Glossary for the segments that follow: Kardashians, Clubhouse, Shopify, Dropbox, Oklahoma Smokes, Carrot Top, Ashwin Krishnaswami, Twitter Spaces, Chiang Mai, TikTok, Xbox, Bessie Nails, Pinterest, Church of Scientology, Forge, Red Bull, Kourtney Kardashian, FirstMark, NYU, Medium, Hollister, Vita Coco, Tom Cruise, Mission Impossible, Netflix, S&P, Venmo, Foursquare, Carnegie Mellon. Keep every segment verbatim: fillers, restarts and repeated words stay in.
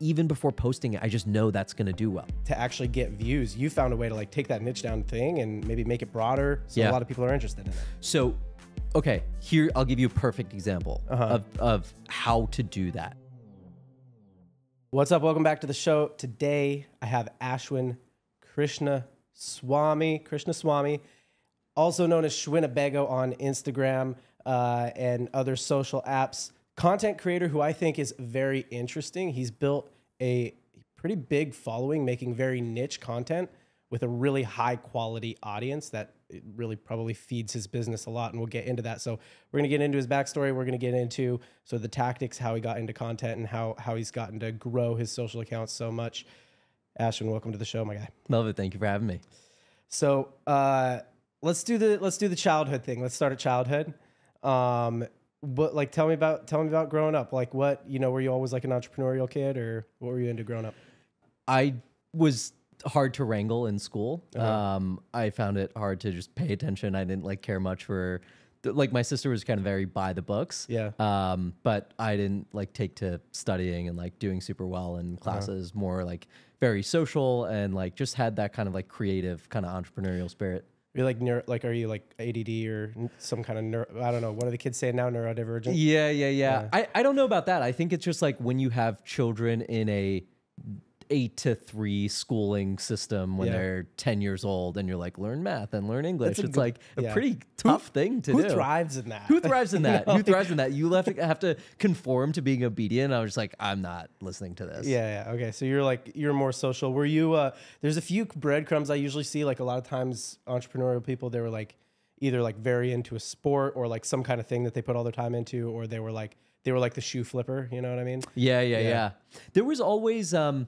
even before posting it, I just know that's going to do well. To actually get views, you found a way to like take that niche down thing and maybe make it broader, so yeah. a lot of people are interested in it. So, okay, here I'll give you a perfect example uh-huh. of, of how to do that. What's up? Welcome back to the show. Today I have Ashwin Krishnaswami, Krishnaswami, also known as Schwinnebago on Instagram uh, and other social apps. Content creator who I think is very interesting. He's built a pretty big following, making very niche content with a really high quality audience that really probably feeds his business a lot. And we'll get into that. So we're going to get into his backstory. We're going to get into sort of the tactics, how he got into content and how, how he's gotten to grow his social accounts so much. Ashwin, welcome to the show, my guy. Love it. Thank you for having me. So uh, let's do the, let's do the childhood thing. Let's start at childhood. Um, But like, tell me about, tell me about growing up. Like what, you know, were you always like an entrepreneurial kid or what were you into growing up? I was hard to wrangle in school. Uh-huh. Um, I found it hard to just pay attention. I didn't like care much for, like my sister was kind of very by the books. Yeah. Um, but I didn't like take to studying and like doing super well in classes, uh-huh. more like very social and like just had that kind of like creative kind of entrepreneurial spirit. You're like, neuro, like, are you like A D D or some kind of, neuro, I don't know, what do the kids say now, neurodivergent? Yeah, yeah, yeah. yeah. I, I don't know about that. I think it's just like when you have children in a eight to three schooling system when yeah. they're ten years old and you're like, learn math and learn English. It's good, like a yeah. pretty tough who, thing to who do. Who thrives in that? Who thrives in that? no, who thrives in that? You have to, have to conform to being obedient. I was just like, I'm not listening to this. Yeah, yeah. Okay. So you're like, you're more social. Were you, uh, there's a few breadcrumbs I usually see. Like a lot of times entrepreneurial people, they were like either like very into a sport or like some kind of thing that they put all their time into, or they were like, they were like the shoe flipper. You know what I mean? Yeah, yeah, yeah. yeah. There was always, um,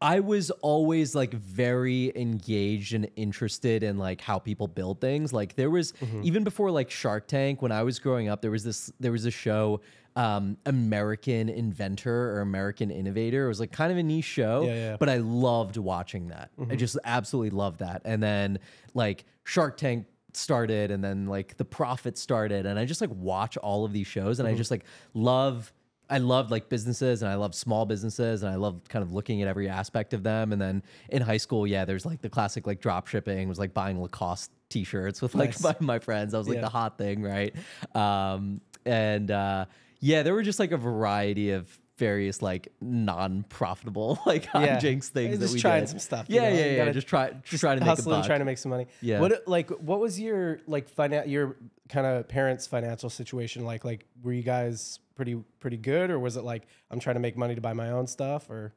I was always like very engaged and interested in like how people build things. Like there was mm-hmm. even before like Shark Tank, when I was growing up, there was this, there was a show, um, American Inventor or American Innovator. It was like kind of a niche show, yeah, yeah. but I loved watching that. Mm-hmm. I just absolutely loved that. And then like Shark Tank started and then like The Prophet started. And I just like watch all of these shows and mm-hmm. I just like love I loved like businesses and I loved small businesses and I loved kind of looking at every aspect of them. And then in high school, yeah, there's like the classic like drop shipping was like buying Lacoste t-shirts with like nice. my, my friends. I was like yeah. the hot thing, right? Um, and uh, yeah, there were just like a variety of various like non-profitable like yeah. hijinks things just that we trying did. some stuff. Yeah, you know? yeah, yeah. yeah. Just try, just trying to make a buck. Trying to make some money. Yeah. What like what was your like finan- your kind of parents' financial situation like? Like were you guys pretty pretty good, or was it like I'm trying to make money to buy my own stuff? Or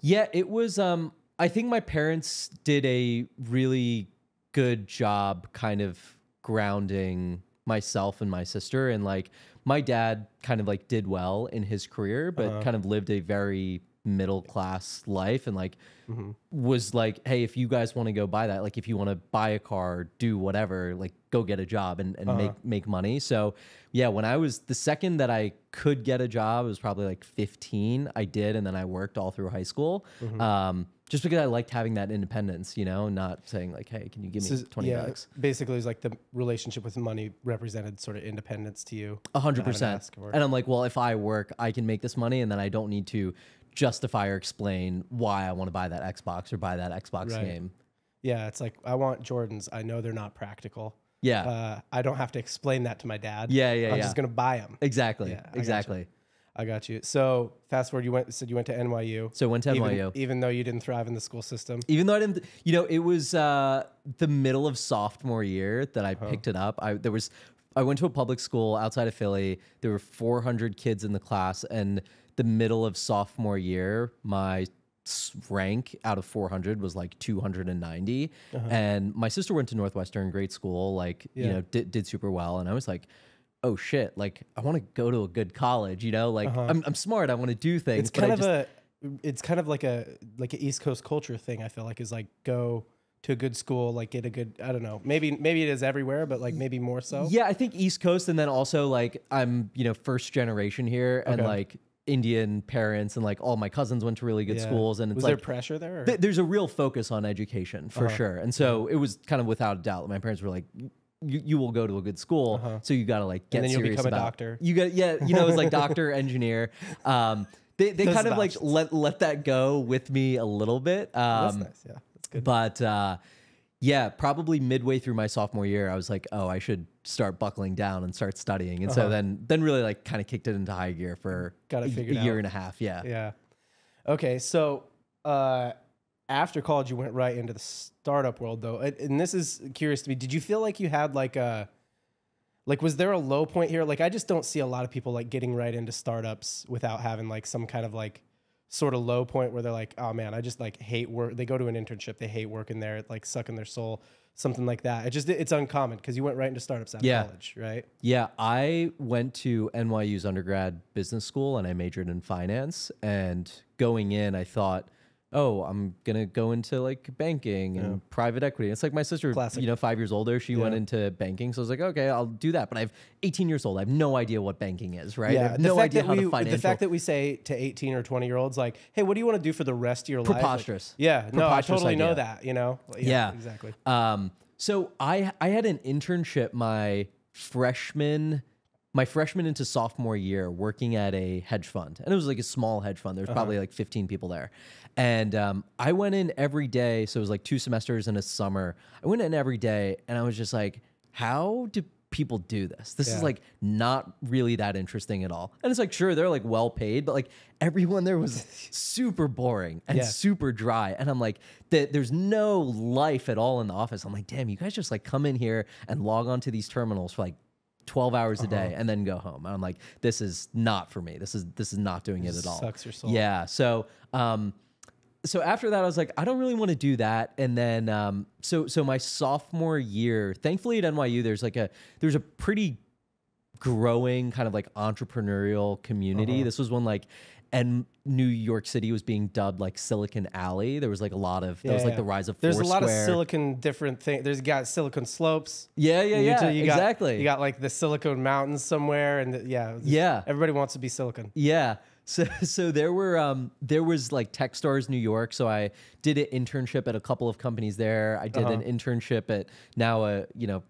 yeah, it was. Um, I think my parents did a really good job, kind of grounding myself and my sister, and like. My dad kind of like did well in his career, but uh-huh. kind of lived a very middle class life and like mm-hmm. was like, hey, if you guys want to go buy that, like if you want to buy a car, do whatever, like go get a job and, and uh-huh. make, make money. So yeah, when I was the second that I could get a job, it was probably like fifteen, I did. And then I worked all through high school. Mm-hmm. Um, just because I liked having that independence, you know, not saying like, hey, can you give me twenty yeah, bucks? Basically, it's like the relationship with money represented sort of independence to you. A hundred percent. And I'm like, well, if I work, I can make this money and then I don't need to justify or explain why I want to buy that Xbox or buy that Xbox right. game. Yeah, it's like, I want Jordans. I know they're not practical. Yeah. Uh, I don't have to explain that to my dad. Yeah, yeah, I'm yeah. just going to buy them. Exactly, yeah, exactly. I got you. So fast forward, you went, said you went to N Y U. So went to even, N Y U. Even though you didn't thrive in the school system. Even though I didn't, you know, it was uh, the middle of sophomore year that I uh-huh. picked it up. I, there was, I went to a public school outside of Philly. There were four hundred kids in the class. And the middle of sophomore year, my rank out of four hundred was like two hundred ninety. Uh-huh. And my sister went to Northwestern, great school, like, yeah. you know, did, did super well. And I was like, oh shit, like I want to go to a good college, you know, like uh-huh. I'm, I'm smart. I want to do things. It's kind of just, a, it's kind of like a, like an East Coast culture thing. I feel like is like, go to a good school, like get a good, I don't know, maybe, maybe it is everywhere, but like maybe more so. Yeah. I think East Coast. And then also like, I'm, you know, first generation here and okay. like Indian parents and like all my cousins went to really good yeah. schools. And it's was like, there pressure there? Th there's a real focus on education for uh-huh. sure. And so it was kind of without a doubt. My parents were like, You, you will go to a good school, uh-huh. so you got to like get and then serious you'll become about. A doctor. You got yeah, you know, it's like doctor, engineer. Um, they they those kind of options. like let let that go with me a little bit. Um, that's nice. Yeah, that's good. But uh, yeah, probably midway through my sophomore year, I was like, oh, I should start buckling down and start studying. And uh-huh. so then then really like kind of kicked it into high gear for Got it figured a year out. and a half. Yeah. Yeah. Okay. So uh, after college, you went right into the startup world, though. And this is curious to me. Did you feel like you had like a Like, was there a low point here? Like, I just don't see a lot of people, like, getting right into startups without having, like, some kind of, like, sort of low point where they're like, oh, man, I just, like, hate work. They go to an internship. They hate working there. It, like, sucking their soul, something like that. It just, it's uncommon because you went right into startups out yeah. of college, right? Yeah. I went to N Y U's undergrad business school, and I majored in finance. And going in, I thought, oh, I'm going to go into like banking and yeah. private equity. It's like my sister, Classic. you know, five years older, she yeah. went into banking. So I was like, okay, I'll do that. But I have eighteen years old. I have no idea what banking is, right? Yeah. I have no idea how to financial. The fact that we say to eighteen or twenty year olds, like, hey, what do you want to do for the rest of your life? Preposterous. Like, yeah. Preposterous no, I totally idea. know that, you know? Yeah, yeah. Exactly. Um, so I, I had an internship my freshman My freshman into sophomore year working at a hedge fund. And it was like a small hedge fund. There was probably like fifteen people there. And um, I went in every day. So it was like two semesters in a summer. I went in every day and I was just like, how do people do this? This yeah. is like not really that interesting at all. And it's like, sure, they're like well paid, but like everyone there was super boring and yeah. super dry. And I'm like, th there's no life at all in the office. I'm like, damn, you guys just like come in here and log on to these terminals for like twelve hours a day uh-huh. and then go home. And I'm like, this is not for me. This is, this is not doing it, it at all. Sucks your soul. Yeah. So, um, so after that, I was like, I don't really want to do that. And then, um, so, so my sophomore year, thankfully at N Y U, there's like a, there's a pretty growing kind of like entrepreneurial community. Uh-huh. This was one like, and New York City was being dubbed like Silicon Alley. There was like a lot of, yeah, there was like yeah. the rise of There's Foursquare. a lot of Silicon different things. There's got Silicon Slopes. Yeah, yeah, yeah, you exactly. Got, you got like the Silicon Mountains somewhere and the, yeah. Yeah. Everybody wants to be Silicon. Yeah. So, so there were, um, there was like Techstars New York. So I did an internship at a couple of companies there. I did uh-huh. an internship at now a, you know,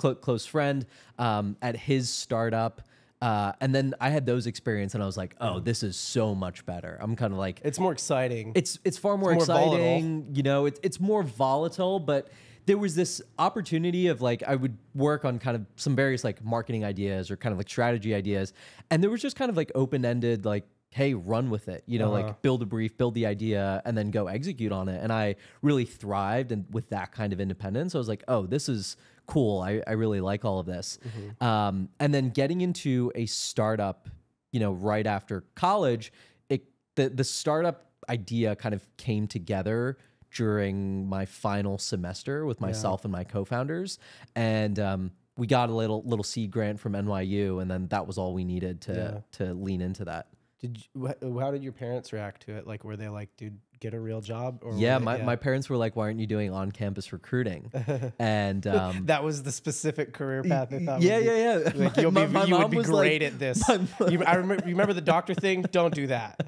cl close friend um, at his startup. Uh, and then I had those experience and I was like, oh, this is so much better. I'm kind of like, it's more exciting. It's, it's far more, it's more exciting. Volatile. You know, it's, it's more volatile, but there was this opportunity of like, I would work on kind of some various like marketing ideas or kind of like strategy ideas. And there was just kind of like open-ended, like, hey, run with it, you know, uh-huh. like build a brief, build the idea and then go execute on it. And I really thrived and with that kind of independence, I was like, oh, this is cool. I, I really like all of this. Mm-hmm. Um, and then getting into a startup, you know, right after college, it, the, the startup idea kind of came together during my final semester with myself yeah. and my co-founders. And, um, we got a little, little seed grant from N Y U and then that was all we needed to, yeah. to lean into that. Did you, how did your parents react to it? Like, were they like, dude, get a real job? Or yeah, they, my, yeah, my parents were like, why aren't you doing on-campus recruiting? And um, that was the specific career path they thought. Yeah, yeah, yeah. Like, you'll my, be, my you would be great like, at this. You, I remember, you remember the doctor thing? Don't do that.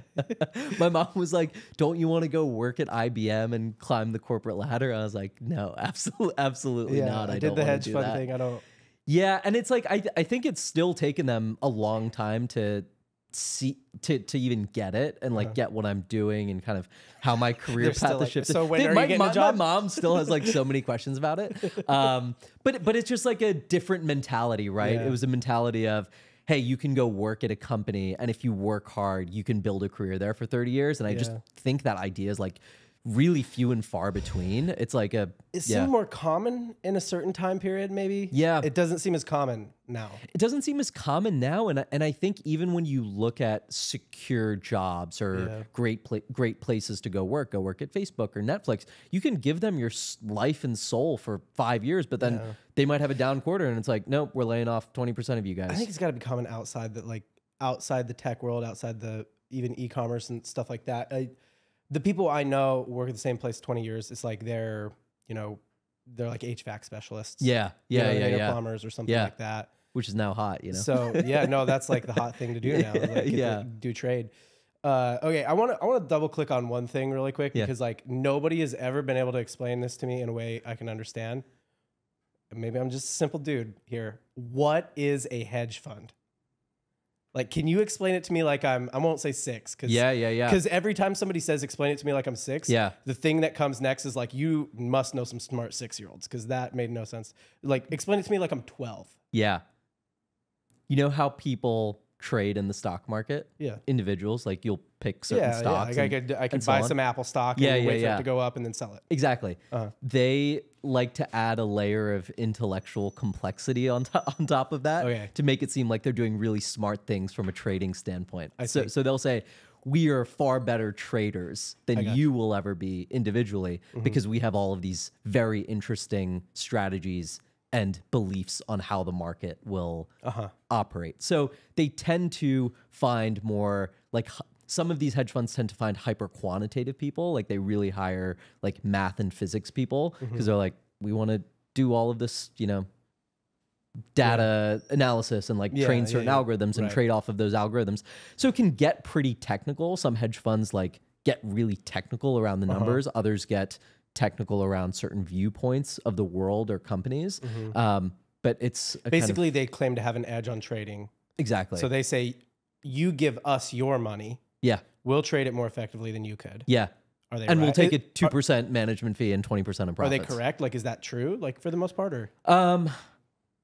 My mom was like, don't you want to go work at I B M and climb the corporate ladder? I was like, no, absolutely, absolutely yeah, not. I, I did don't the hedge do fund that. thing. I don't. Yeah, and it's like, I, I think it's still taken them a long time to see to to even get it and like yeah. get what I'm doing and kind of how my career path like, shifted. So when Dude, are my, you getting my, a job? My mom still has like so many questions about it. Um, but but it's just like a different mentality, right? Yeah. It was a mentality of, hey, you can go work at a company and if you work hard, you can build a career there for thirty years. And I yeah. just think that idea is like really few and far between. It's like a it seemed yeah. more common in a certain time period, maybe. Yeah, it doesn't seem as common now. It doesn't seem as common now, and and I think even when you look at secure jobs or yeah. great pla great places to go work, go work at Facebook or Netflix, you can give them your life and soul for five years, but then yeah. they might have a down quarter, and it's like, nope, we're laying off twenty percent of you guys. I think it's got to be common outside that, like outside the tech world, outside the even e-commerce and stuff like that. I, The people I know work at the same place twenty years. It's like they're, you know, they're like H V A C specialists. Yeah, yeah, you know, yeah, yeah. Plumbers or something yeah. like that. Which is now hot, you know. So yeah, no, that's like the hot thing to do now. Like, yeah, like, do trade. Uh, okay, I want to I want to double click on one thing really quick yeah. because like nobody has ever been able to explain this to me in a way I can understand. Maybe I'm just a simple dude here. What is a hedge fund? Like, can you explain it to me like I'm, I won't say six. Cause, yeah, yeah, yeah. Because every time somebody says, explain it to me like I'm six, yeah. the thing that comes next is like, you must know some smart six-year-olds because that made no sense. Like, explain it to me like I'm twelve. Yeah. You know how people trade in the stock market? Yeah. Individuals, like you'll pick certain yeah, stocks. Yeah, like and, I could, I could buy so some Apple stock and yeah, yeah, wait yeah. for it to go up and then sell it. Exactly. Uh-huh. They like to add a layer of intellectual complexity on, to on top of that okay. to make it seem like they're doing really smart things from a trading standpoint. I so, so they'll say, we are far better traders than you, you will ever be individually mm-hmm. because we have all of these very interesting strategies and beliefs on how the market will uh-huh. operate. So they tend to find more like... Some of these hedge funds tend to find hyper quantitative people. Like they really hire like math and physics people because mm-hmm. they're like, we want to do all of this, you know, data yeah. analysis and like yeah, train certain yeah, yeah. algorithms and right. trade off of those algorithms. So it can get pretty technical. Some hedge funds like get really technical around the numbers. Uh-huh. Others get technical around certain viewpoints of the world or companies. Mm-hmm. Um, but it's basically kind of, they claim to have an edge on trading. Exactly. So they say, you give us your money. Yeah. We'll trade it more effectively than you could. Yeah. Are they and right? we'll take a two percent management fee and twenty percent of profits. Are they correct? Like, is that true? Like, for the most part, or? Um,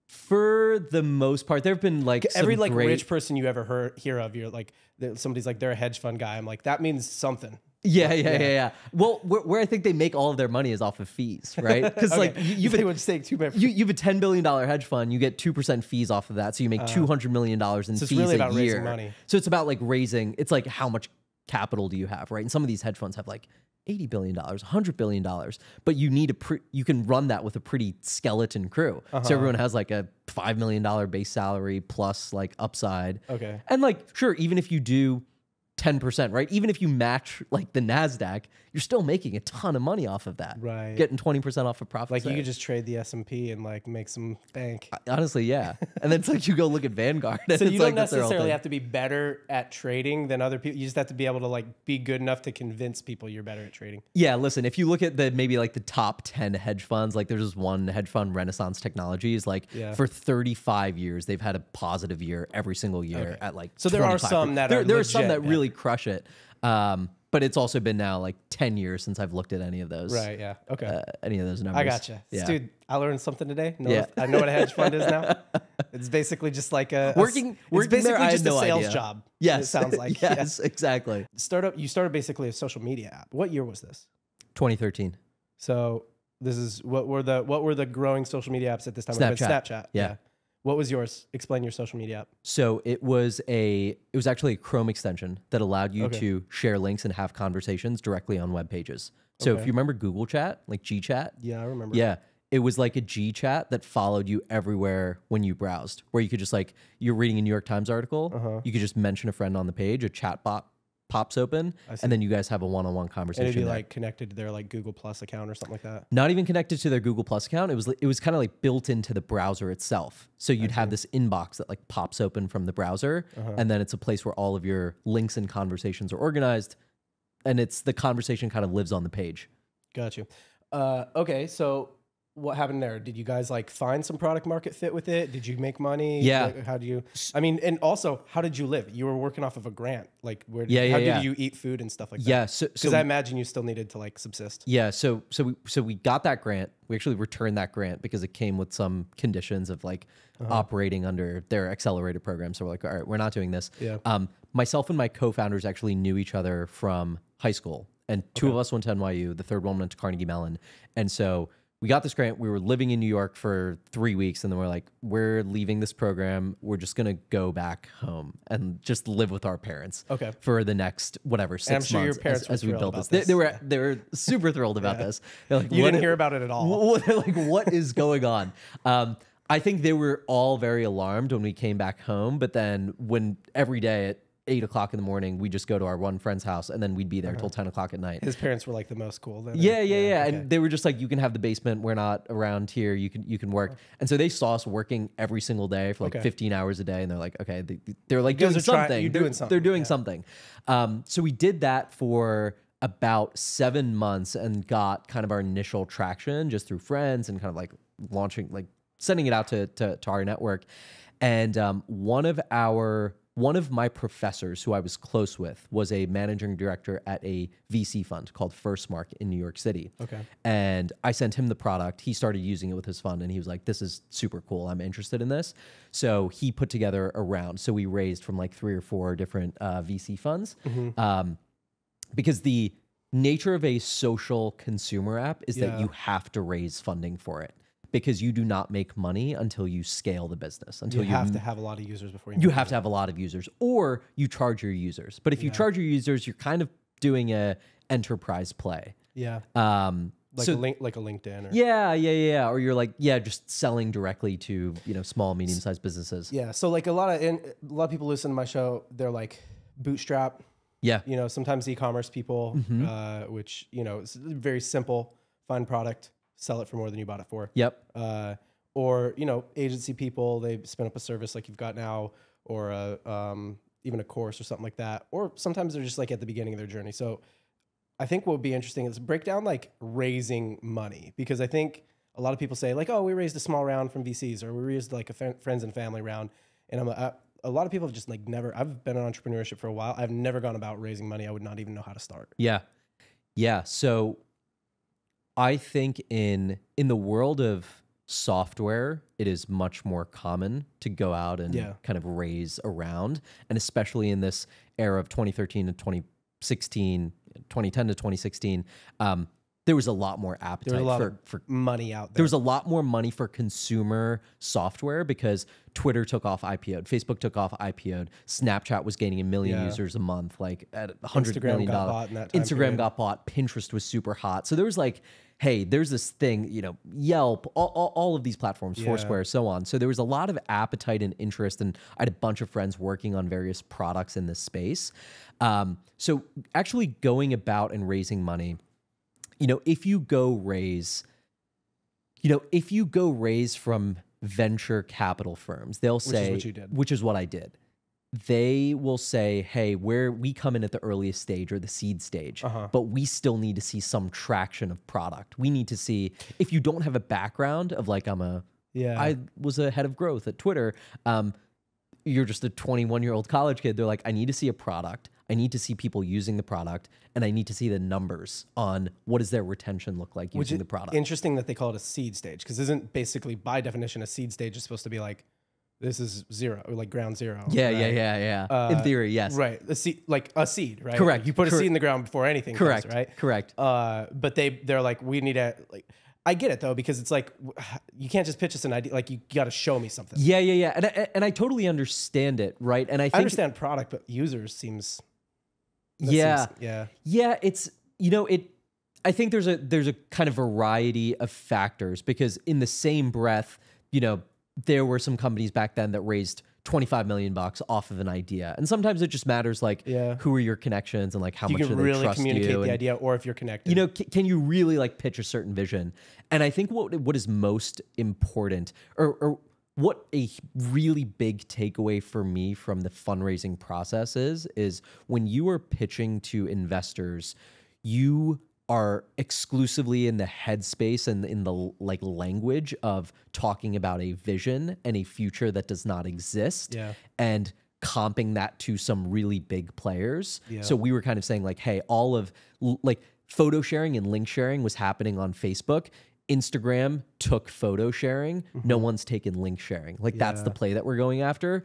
for the most part, there have been, like, every, like, great... rich person you ever heard, hear of, you're, like, somebody's, like, they're a hedge fund guy. I'm, like, that means something. Yeah, yeah, yeah, yeah. yeah. Well, where, where I think they make all of their money is off of fees, right? Because, okay. like, you, you, would take two you, you have a ten billion dollar hedge fund, you get two percent fees off of that, so you make uh, two hundred million dollars in so fees really about a year. Raising money. So it's about, like, raising, it's, like, how much capital do you have, right? And some of these hedge funds have, like, eighty billion dollars, one hundred billion dollars, but you need a pre you can run that with a pretty skeleton crew. Uh-huh. So everyone has, like, a five million dollar base salary plus, like, upside. Okay. And, like, sure, even if you do... ten percent, right? Even if you match like the NASDAQ, you're still making a ton of money off of that. Right. Getting twenty percent off of profits. Like there. You could just trade the S and P and like make some bank. Honestly, yeah. And then it's like you go look at Vanguard. And so you don't like, necessarily have to be better at trading than other people. You just have to be able to like be good enough to convince people you're better at trading. Yeah, listen, if you look at the maybe like the top ten hedge funds, like there's this one hedge fund, Renaissance Technologies, like yeah. for thirty-five years, they've had a positive year every single year okay. at like So there are some that there, are There legit, are some that really crush it, um but it's also been now like ten years since I've looked at any of those right yeah okay uh, any of those numbers. I gotcha yeah. Dude, I learned something today. No, yeah. I know what a hedge fund is now. It's basically just like a working we're basically there, just no a sales idea. job yes it sounds like yes yeah. exactly. Startup, you started basically a social media app. What year was this? Twenty thirteen. So this is what were the what were the growing social media apps at this time? Snapchat, Snapchat. yeah, yeah. What was yours? Explain your social media app. So it was a, it was actually a Chrome extension that allowed you okay. to share links and have conversations directly on web pages. So okay. if you remember Google Chat, like G Chat. Yeah, I remember. Yeah. It was like a G Chat that followed you everywhere when you browsed, where you could just like, you're reading a New York Times article, uh-huh. you could just mention a friend on the page, a chat bot pops open, and then you guys have a one-on-one conversation. And it'd be there. Like connected to their like Google Plus account or something like that. Not even connected to their Google Plus account. It was it was kind of like built into the browser itself. So you'd I have see. this inbox that like pops open from the browser, uh-huh. and then it's a place where all of your links and conversations are organized, and it's the conversation kind of lives on the page. Got you. Uh, okay, so what happened there? Did you guys like find some product market fit with it? Did you make money? Yeah. Like, how do you, I mean, and also how did you live? You were working off of a grant. Like where, did, yeah, yeah, how yeah. did you eat food and stuff like that? Yeah. So, so Cause we, I imagine you still needed to like subsist. Yeah. So, so we, so we got that grant. We actually returned that grant because it came with some conditions of like uh-huh. operating under their accelerator program. So we're like, all right, we're not doing this. Yeah. Um, myself and my co-founders actually knew each other from high school, and two okay. of us went to N Y U. The third one went to Carnegie Mellon. And so we got this grant. We were living in New York for three weeks, and then we're like, we're leaving this program. We're just going to go back home and just live with our parents okay. for the next, whatever, six months. I'm sure your parents as, as we build this. this. They, they, were, they were super thrilled about yeah. this. They're like, you didn't hear about it at all. What, they're like, what is going on? Um, I think they were all very alarmed when we came back home, but then when every day at eight o'clock in the morning, we just go to our one friend's house, and then we'd be there uh-huh. till ten o'clock at night. His parents were like the most cool. Then yeah, yeah, yeah. yeah. Okay. And they were just like, you can have the basement. We're not around here. You can, you can work. Okay. And so they saw us working every single day for like okay. fifteen hours a day. And they're like, okay, they, they're like, doing something. Trying, you're they're, doing something. They're doing yeah. something. Um, so we did that for about seven months and got kind of our initial traction just through friends and kind of like launching, like sending it out to, to, to our network. And um, one of our one of my professors who I was close with was a managing director at a V C fund called Firstmark in New York City. Okay. And I sent him the product. He started using it with his fund and he was like, this is super cool. I'm interested in this. So he put together a round. So we raised from like three or four different uh, V C funds. Mm-hmm. um, because the nature of a social consumer app is yeah. that you have to raise funding for it. Because you do not make money until you scale the business. Until you have you, to have a lot of users before you. You have it. to have a lot of users, or you charge your users. But if yeah. you charge your users, you're kind of doing a enterprise play. Yeah. Um. Like so, a link, like a LinkedIn. Or yeah, yeah, yeah. Or you're like, yeah, just selling directly to you know small, medium sized businesses. Yeah. So like a lot of and a lot of people listen to my show. They're like bootstrap. Yeah. You know, sometimes e-commerce people, mm-hmm. uh, which you know, it's very simple, fun product. Sell it for more than you bought it for. Yep. Uh, or, you know, agency people, they spin up a service like you've got now, or a, um, even a course or something like that. Or sometimes they're just like at the beginning of their journey. So I think what would be interesting is break down like raising money, because I think a lot of people say like, oh, we raised a small round from V Cs, or we raised like a friends and family round. And I'm a, a lot of people have just like never, I've been in entrepreneurship for a while. I've never gone about raising money. I would not even know how to start. Yeah. Yeah. So I think in in the world of software, it is much more common to go out and yeah. kind of raise around. And especially in this era of twenty thirteen to twenty sixteen, twenty ten to twenty sixteen, um, there was a lot more appetite there was a lot for, of for money out there. There was a lot more money for consumer software because Twitter took off I P O'd, Facebook took off I P O'd, Snapchat was gaining a million yeah. users a month, like at one hundred million dollars. Instagram got bought in that time Instagram period. got bought, Pinterest was super hot. So there was like, hey, there's this thing, you know, Yelp, all, all, all of these platforms, yeah. Foursquare, so on. So there was a lot of appetite and interest, and I had a bunch of friends working on various products in this space. Um, so actually going about and raising money, you know, if you go raise, you know, if you go raise from venture capital firms, they'll say, which is what you did. Which is what I did. They will say, hey, where we come in at the earliest stage or the seed stage, uh-huh. but we still need to see some traction of product. We need to see, if you don't have a background of like, I'm a, yeah, I was a head of growth at Twitter. Um, you're just a twenty-one year old college kid. They're like, I need to see a product. I need to see people using the product, and I need to see the numbers on what does their retention look like using the product. Interesting that they call it a seed stage, because isn't basically by definition a seed stage is supposed to be like, this is zero, or like ground zero. Yeah, right? yeah, yeah, yeah. Uh, in theory, yes. Right, a seed, like a seed, right? Correct. Like you put Cor a seed in the ground before anything. Correct. Comes, right. Correct. Uh, but they they're like, we need to like. I get it though, because it's like you can't just pitch us an idea. Like you got to show me something. Yeah, yeah, yeah. And I, and I totally understand it, right? And I, think I understand product, but users seems. Yeah, seems, yeah, yeah. It's you know it. I think there's a there's a kind of variety of factors, because in the same breath, you know. There were some companies back then that raised twenty-five million bucks off of an idea. And sometimes it just matters like yeah. who are your connections and like how you much do they really trust you. You can really communicate the idea, or if you're connected. You know, c can you really like pitch a certain vision? And I think what what is most important, or, or what a really big takeaway for me from the fundraising process is, is when you are pitching to investors, you are exclusively in the headspace and in the like language of talking about a vision and a future that does not exist yeah. and comping that to some really big players. Yeah. So we were kind of saying like, hey, all of like photo sharing and link sharing was happening on Facebook. Instagram took photo sharing. Mm-hmm. No one's taken link sharing. Like yeah. that's the play that we're going after.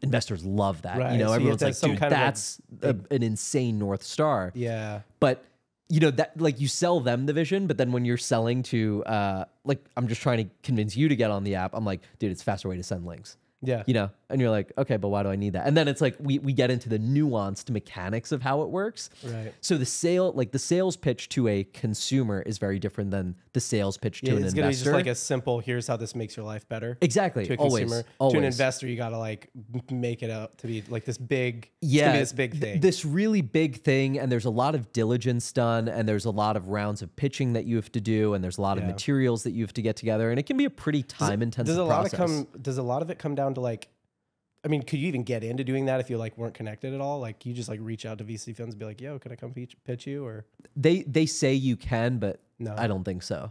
Investors love that. Right. You know, so everyone's like, dude, that's like, a, an insane North Star. Yeah. But you know, that like you sell them the vision, but then when you're selling to, uh, like, I'm just trying to convince you to get on the app. I'm like, dude, it's a faster way to send links. Yeah. You know, and you're like, okay, but why do I need that? And then it's like, we, we get into the nuanced mechanics of how it works. Right. So the sale, like the sales pitch to a consumer is very different than the sales pitch to yeah, an it's investor. It's gonna be just like a simple, here's how this makes your life better. Exactly. To a always, consumer, always. To an investor, you gotta like make it out to be like this big, yeah, it's gonna be this big thing. Th this really big thing. And there's a lot of diligence done, and there's a lot of rounds of pitching that you have to do, and there's a lot yeah. of materials that you have to get together, and it can be a pretty time intensive process. Does a lot of come, does a lot of it come down to like, I mean, could you even get into doing that if you like weren't connected at all? Like you just like reach out to V C funds and be like, yo, can I come pitch you? Or they they say you can, but no, I don't think so.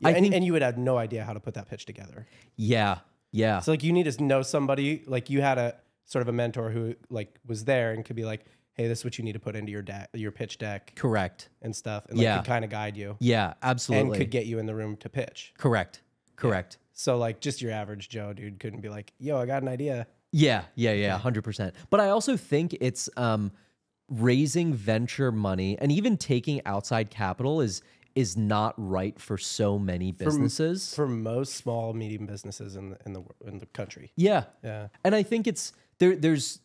Yeah, I and, think, and you would have no idea how to put that pitch together. Yeah, yeah. So like you need to know somebody. Like you had a sort of a mentor who like was there and could be like, hey, this is what you need to put into your deck, your pitch deck. Correct. And stuff. And like, yeah. could kind of guide you. Yeah, absolutely. And could get you in the room to pitch. Correct. Correct. Yeah. So like just your average Joe dude couldn't be like, yo, I got an idea. Yeah, yeah, yeah, one hundred percent. But I also think it's um, raising venture money and even taking outside capital is is not right for so many businesses. For, for most small, medium businesses in the, in the in the country. Yeah, yeah. And I think it's there. There's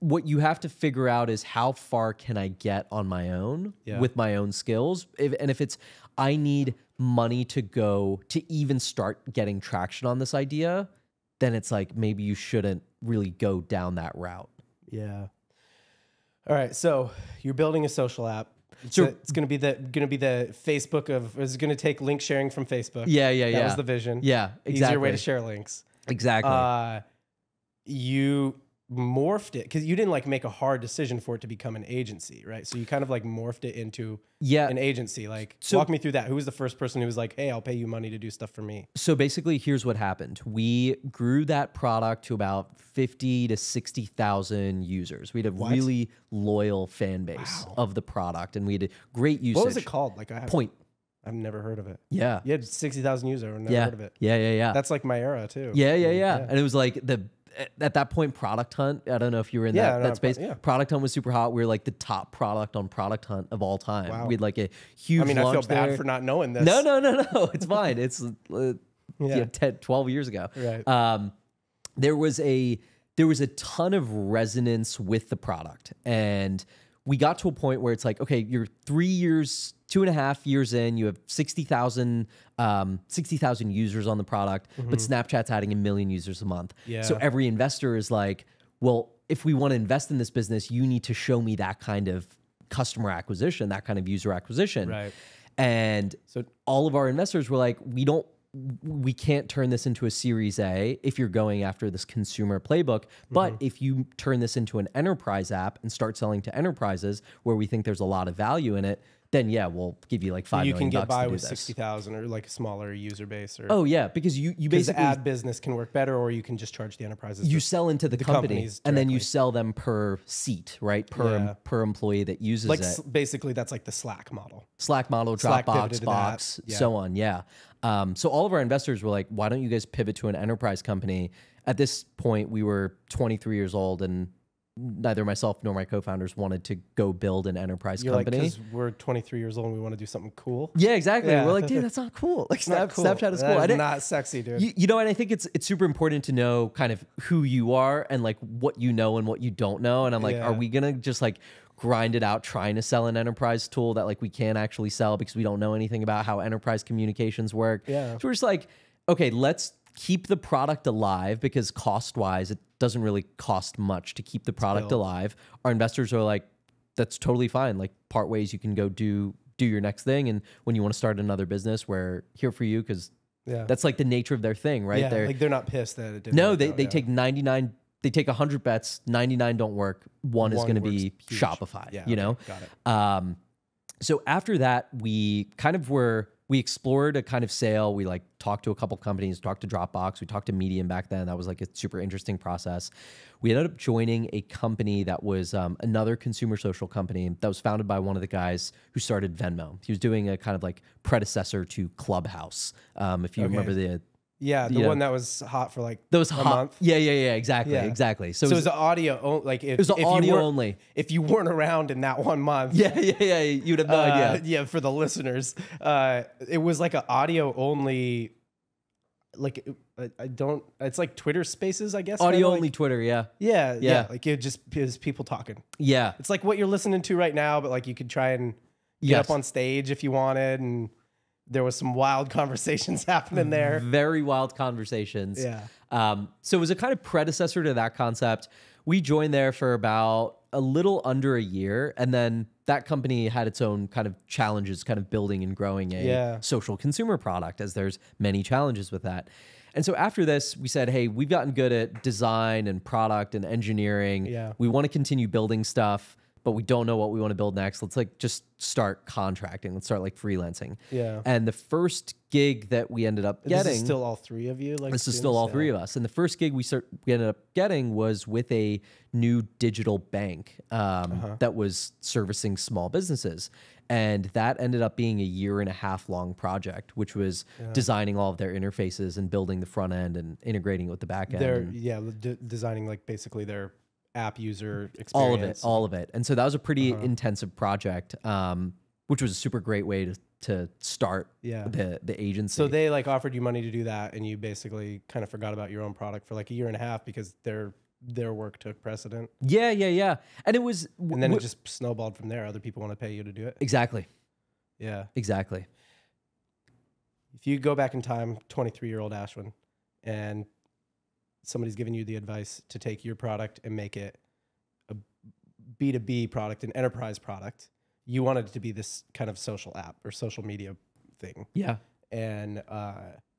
what you have to figure out is how far can I get on my own yeah. with my own skills, if, and if it's I need money to go to even start getting traction on this idea, then it's like maybe you shouldn't really go down that route. Yeah. All right. So you're building a social app. So it's, it's gonna be the gonna be the Facebook of. It's gonna take link sharing from Facebook. Yeah, yeah, that yeah. That was the vision. Yeah, exactly. Easier way to share links. Exactly. Uh, you morphed it because you didn't like make a hard decision for it to become an agency, right? So you kind of like morphed it into yeah. an agency. Like, so, walk me through that. Who was the first person who was like, "Hey, I'll pay you money to do stuff for me"? So basically, here's what happened: we grew that product to about fifty to sixty thousand users. We had a what? really loyal fan base wow. of the product, and we had a great usage. What was it called? Like, I Point. I've never heard of it. Yeah. You had sixty thousand users. I've never yeah. heard of it. Yeah, yeah, yeah. That's like my era too. Yeah, yeah, yeah. yeah. And it was like the. At that point, Product Hunt, I don't know if you were in yeah, that, that space. Yeah. Product Hunt was super hot. We were like the top product on Product Hunt of all time. Wow. We had like a huge I mean, launch I feel bad there. for not knowing this. No, no, no, no. It's fine. It's uh, yeah. you know, ten, twelve years ago. Right. Um, there was a there was a ton of resonance with the product. And we got to a point where it's like, okay, you're three years, two and a half years in, you have sixty thousand um, sixty thousand users on the product, mm-hmm. but Snapchat's adding a million users a month. Yeah. So every investor is like, well, if we want to invest in this business, you need to show me that kind of customer acquisition, that kind of user acquisition. Right. And so all of our investors were like, we don't, we can't turn this into a Series A if you're going after this consumer playbook. But mm-hmm. if you turn this into an enterprise app and start selling to enterprises where we think there's a lot of value in it, then yeah, we'll give you like five you million bucks. You can get by with this. sixty thousand or like a smaller user base. Or, oh yeah, because you, you basically... the ad business can work better, or you can just charge the enterprises. You sell into the, the company and directly. then you sell them per seat, right? Per yeah. um, per employee that uses like, it. Basically, that's like the Slack model. Slack model, Dropbox, Box, yeah. so on, yeah. Um, so all of our investors were like, why don't you guys pivot to an enterprise company? At this point, we were twenty-three years old, and neither myself nor my co-founders wanted to go build an enterprise You're company. Like, we're twenty-three years old and we want to do something cool. Yeah, exactly. Yeah. We're like, dude, that's not cool. Like, Snap, not cool. Snapchat is that cool. It's not sexy, dude. You, you know, and I think it's it's super important to know kind of who you are and like what you know and what you don't know. And I'm like, yeah. are we gonna just like grind it out trying to sell an enterprise tool that like we can't actually sell because we don't know anything about how enterprise communications work? Yeah. So we're just like, okay, let's keep the product alive, because cost-wise, it doesn't really cost much to keep the product Still. alive. Our investors are like, that's totally fine. Like, part ways, you can go do do your next thing, and when you want to start another business, we're here for you, because yeah. that's like the nature of their thing, right? Yeah, they're, like they're not pissed that it didn't. No, they, out, they yeah. take ninety-nine, they take one hundred bets, ninety-nine don't work, one, one is going to be huge. Shopify, yeah, you know? Okay, got it. Um, so after that, we kind of were... we explored a kind of sale. We like talked to a couple companies, talked to Dropbox, we talked to Medium back then. That was like a super interesting process. We ended up joining a company that was um, another consumer social company that was founded by one of the guys who started Venmo. He was doing a kind of like predecessor to Clubhouse. Um, if you okay. remember the... Yeah, the one know, that was hot for like that was a hot. month. Yeah, yeah, yeah, exactly, yeah. exactly. So, so it was, it was audio, like if, it was if audio you only. If you weren't around in that one month. Yeah, yeah, yeah, you'd have no uh, idea. Yeah, for the listeners. Uh, it was like an audio only, like, I, I don't, it's like Twitter Spaces, I guess. Audio only like. Twitter, yeah. Yeah, yeah. yeah like it just is people talking. Yeah. It's like what you're listening to right now, but like you could try and get yes. up on stage if you wanted, and... there was some wild conversations happening there. Very wild conversations. Yeah. Um, so it was a kind of predecessor to that concept. We joined there for about a little under a year. And then that company had its own kind of challenges, kind of building and growing a yeah. social consumer product, as there's many challenges with that. And so after this, we said, hey, we've gotten good at design and product and engineering. Yeah. We want to continue building stuff. but we don't know what we want to build next. Let's like just start contracting. Let's start like freelancing. Yeah. And the first gig that we ended up getting, this is still all three of you. Like this is still all three of us. And the first gig we start, we ended up getting was with a new digital bank um, uh-huh. that was servicing small businesses. And that ended up being a year and a half long project, which was yeah. designing all of their interfaces and building the front end and integrating it with the back end. They're, yeah, d designing like basically their app user experience. All of it, all of it. And so that was a pretty uh-huh. intensive project, um, which was a super great way to, to start yeah. the, the agency. So they like offered you money to do that, and you basically kind of forgot about your own product for like a year and a half because they're... their work took precedent. Yeah, yeah, yeah. And it was... And then it just snowballed from there. Other people want to pay you to do it. Exactly. Yeah. Exactly. If you go back in time, twenty-three-year-old Ashwin, and somebody's giving you the advice to take your product and make it a B two B product, an enterprise product, you wanted it to be this kind of social app or social media thing. Yeah. And uh,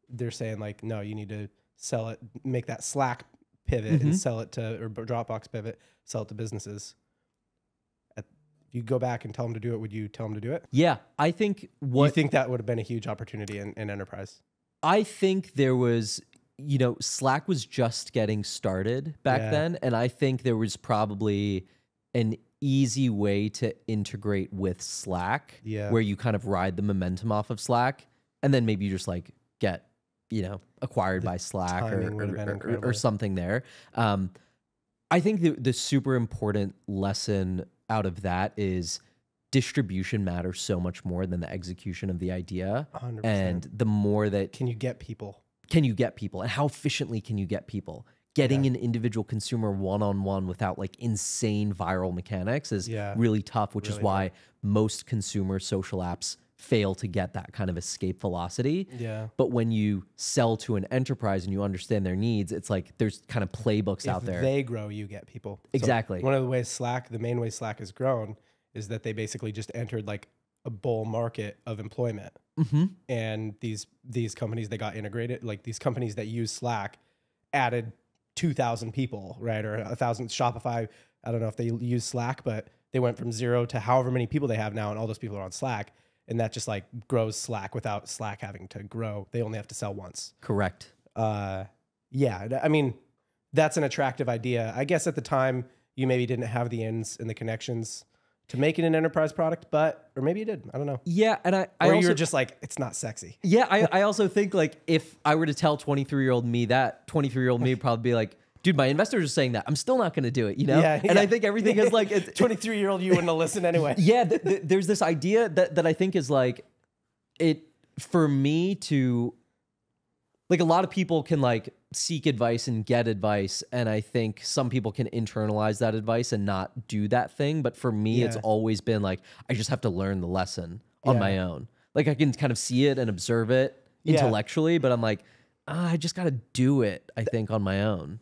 they're saying like, no, you need to sell it, make that Slack pivot mm-hmm. and sell it to, or Dropbox pivot, sell it to businesses. At, if you go back and tell them to do it, would you tell them to do it? Yeah, I think what... You think that would have been a huge opportunity in, in enterprise? I think there was, you know, Slack was just getting started back yeah. then, and I think there was probably an easy way to integrate with Slack yeah. where you kind of ride the momentum off of Slack, and then maybe you just like get... you know, acquired the by Slack or, or, or, or something there. Um, I think the, the super important lesson out of that is distribution matters so much more than the execution of the idea. one hundred percent. And the more that... Can you get people? Can you get people? And how efficiently can you get people? Getting yeah. an individual consumer one-on-one without like insane viral mechanics is yeah. really tough, which really is why tough. most consumer social apps fail to get that kind of escape velocity. Yeah. But when you sell to an enterprise and you understand their needs, it's like there's kind of playbooks if out there. They grow, you get people. Exactly. So one of the ways Slack, the main way Slack has grown is that they basically just entered like a bull market of employment. Mm-hmm. And these these companies that got integrated, like these companies that use Slack added two thousand people, right? Or one thousand. Shopify, I don't know if they use Slack, but they went from zero to however many people they have now, and all those people are on Slack. And that just like grows Slack without Slack having to grow. They only have to sell once. Correct. Uh, yeah, I mean, that's an attractive idea. I guess at the time you maybe didn't have the ends and the connections to make it an enterprise product, but, or maybe you did, I don't know. Yeah, and I, I Or also, you were just like, it's not sexy. Yeah, I, I also think like if I were to tell twenty-three-year-old me that, twenty-three-year-old me would probably be like, dude, my investors are saying that. I'm still not going to do it, you know? Yeah, yeah. And I think everything is like... twenty-three-year-old you wouldn't listen anyway. Yeah, th th there's this idea that, that I think is like... it For me to... Like a lot of people can like seek advice and get advice. And I think some people can internalize that advice and not do that thing. But for me, yeah. it's always been like, I just have to learn the lesson on yeah. my own. Like I can kind of see it and observe it intellectually, yeah. but I'm like, oh, I just got to do it, I think, on my own.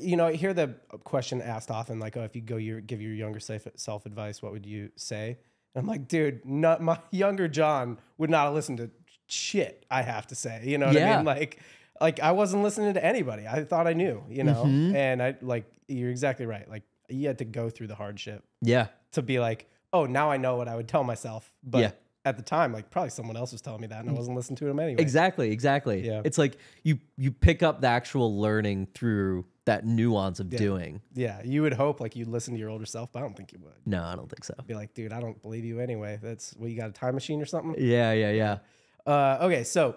You know, I hear the question asked often, like, "Oh, if you go, your give your younger self advice, what would you say?" And I'm like, "Dude, not my younger John would not have listened to shit I have to say." You know what yeah. I mean? Like, like I wasn't listening to anybody. I thought I knew, you know. Mm-hmm. And I like you're exactly right. Like, you had to go through the hardship, yeah, to be like, "Oh, now I know what I would tell myself." But yeah. at the time, like probably someone else was telling me that and I wasn't listening to them anyway. Exactly, exactly. Yeah. It's like you you pick up the actual learning through that nuance of yeah. doing. Yeah, you would hope like you'd listen to your older self, but I don't think you would. No, I don't think so. Be like, dude, I don't believe you anyway. That's, well, you got a time machine or something? Yeah, yeah, yeah. Uh, okay, so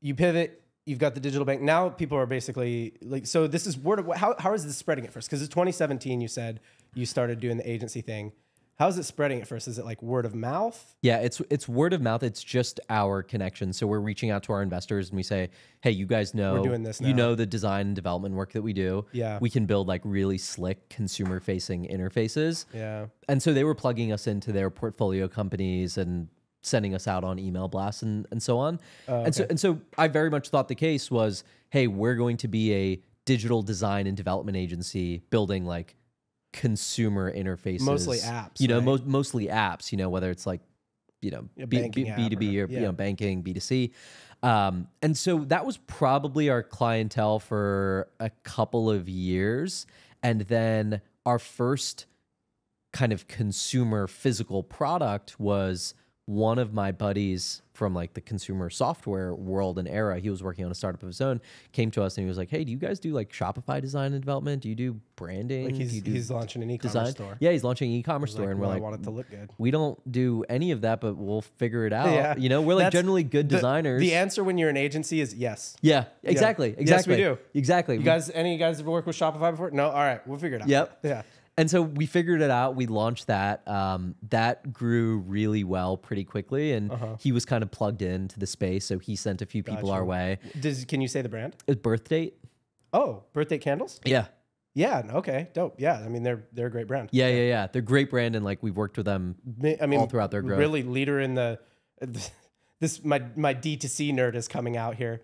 you pivot, you've got the digital bank. Now people are basically like, so this is word of, how, how is this spreading at first? Because it's twenty seventeen, you said you started doing the agency thing. How's it spreading at first? Is it like word of mouth? Yeah, it's it's word of mouth. It's just our connection. So we're reaching out to our investors and we say, hey, you guys know we're doing this now. You know the design and development work that we do. Yeah. We can build like really slick consumer facing interfaces. Yeah. And so they were plugging us into their portfolio companies and sending us out on email blasts and, and so on. Uh, okay. And so and so I very much thought the case was, hey, we're going to be a digital design and development agency building like consumer interfaces, mostly apps, you know, right? most mostly apps, you know, whether it's like, you know, yeah, B, B, B two B or, or yeah. you know, banking, B two C. Um, and so that was probably our clientele for a couple of years. And then our first kind of consumer physical product was one of my buddies from like the consumer software world and era. He was working on a startup of his own, came to us and he was like, hey, do you guys do like Shopify design and development? Do you do branding? Like he's, do you do he's launching an e-commerce store. Yeah, he's launching an e-commerce store. Like, and well, we're like, I want it to look good. We don't do any of that, but we'll figure it out. Yeah. You know, we're like That's generally good the, designers. The answer when you're an agency is yes. Yeah, exactly. Yeah. Exactly. Yes, we do. Exactly. You guys, any of you guys ever worked with Shopify before? No? All right, we'll figure it out. Yep. Yeah. And so we figured it out. We launched that. Um, that grew really well pretty quickly. And uh-huh. he was kind of plugged into the space. So he sent a few people gotcha. our way. Does, can you say the brand? It's Birthdate. Oh, Birthdate Candles? Yeah. Yeah. Okay. Dope. Yeah. I mean, they're they're a great brand. Yeah, yeah, yeah. yeah. They're a great brand. And like we've worked with them I mean, all throughout their growth. Really leader in the... this my, my D two C nerd is coming out here.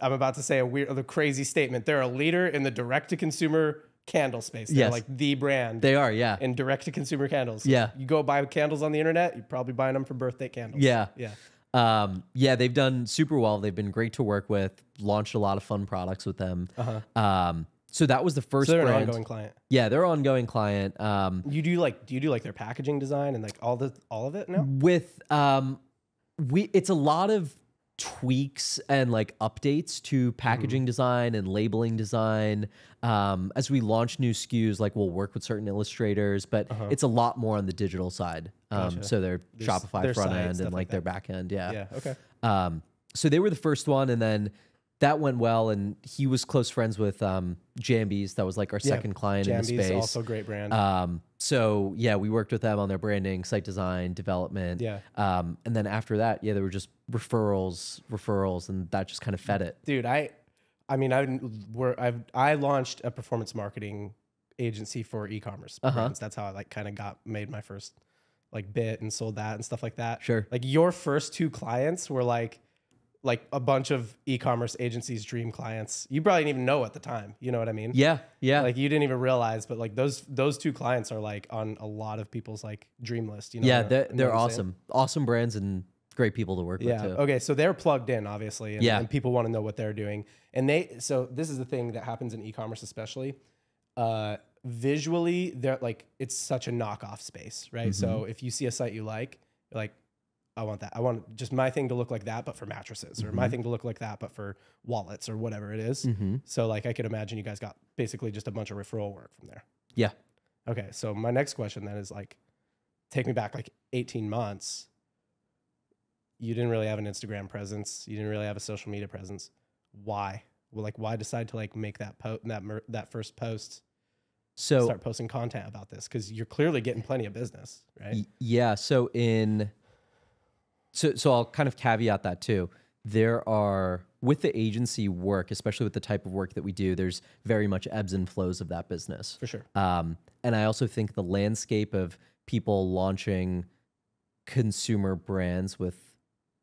I'm about to say a weird, a crazy statement. They're a leader in the direct-to-consumer... candle space. They're yes. like the brand. They are, yeah. And direct-to-consumer candles. Yeah. You go buy candles on the internet, you're probably buying them for birthday candles. Yeah. Yeah. Um, yeah, they've done super well. They've been great to work with, launched a lot of fun products with them. Uh-huh. Um, so that was the first so they're brand. An ongoing client. Yeah, they're an ongoing client. Um, you do like, do you do like their packaging design and like all the, all of it now? With, um, we, it's a lot of tweaks and like updates to packaging mm. design and labeling design. Um, as we launch new S K Us, like we'll work with certain illustrators, but uh-huh. it's a lot more on the digital side. Um, gotcha. So their There's, Shopify their front side, end and like, like their back end. Yeah. Yeah. Okay. Um, so they were the first one, and then that went well, and he was close friends with um, Jambies. That was like our yeah. second client Jambies, in the space. Also great brand. Um, so yeah, we worked with them on their branding, site design, development. Yeah. Um, and then after that, yeah, there were just referrals, referrals, and that just kind of fed it. Dude, I, I mean, I were I've, I launched a performance marketing agency for e-commerce. Uh-huh. That's how I like kind of got made my first like bit and sold that and stuff like that. Sure. Like your first two clients were like. like a bunch of e-commerce agencies' dream clients. You probably didn't even know at the time. You know what I mean? Yeah, yeah. Like you didn't even realize, but like those those two clients are like on a lot of people's like dream list. You know? Yeah, they're, they're awesome. Awesome brands and great people to work yeah. with too. Okay, so they're plugged in, obviously. And, yeah. and people want to know what they're doing. And they, so this is the thing that happens in e-commerce especially. Uh, visually, they're like, it's such a knockoff space, right? Mm-hmm. So if you see a site you like, you're like, I want that. I want just my thing to look like that, but for mattresses, or mm-hmm. my thing to look like that, but for wallets, or whatever it is. Mm-hmm. So like, I could imagine you guys got basically just a bunch of referral work from there. Yeah. Okay. So my next question then is like, take me back like eighteen months. You didn't really have an Instagram presence. You didn't really have a social media presence. Why? Well, like why decide to like make that po that, mer that first post? So start posting content about this. Cause you're clearly getting plenty of business, right? Yeah. So in, So, so I'll kind of caveat that too. There are, with the agency work, especially with the type of work that we do, there's very much ebbs and flows of that business. For sure. Um, and I also think the landscape of people launching consumer brands with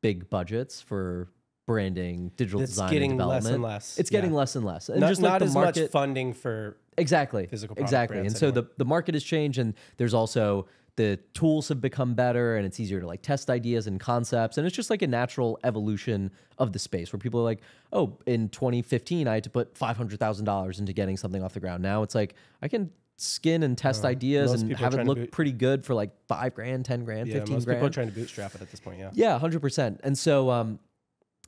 big budgets for branding, digital it's design, getting and development. Less and less. It's getting yeah. less and less. And not just like not the as market, much funding for exactly, physical product exactly. brands. And anymore. so the, the market has changed, and there's also... the tools have become better, and it's easier to like test ideas and concepts. And it's just like a natural evolution of the space where people are like, oh, in twenty fifteen, I had to put five hundred thousand dollars into getting something off the ground. Now it's like, I can skin and test uh, ideas and have it look pretty good for like five grand, ten grand, yeah, fifteen grand. Most people are trying to bootstrap it at this point, yeah. Yeah, one hundred percent. And so, um,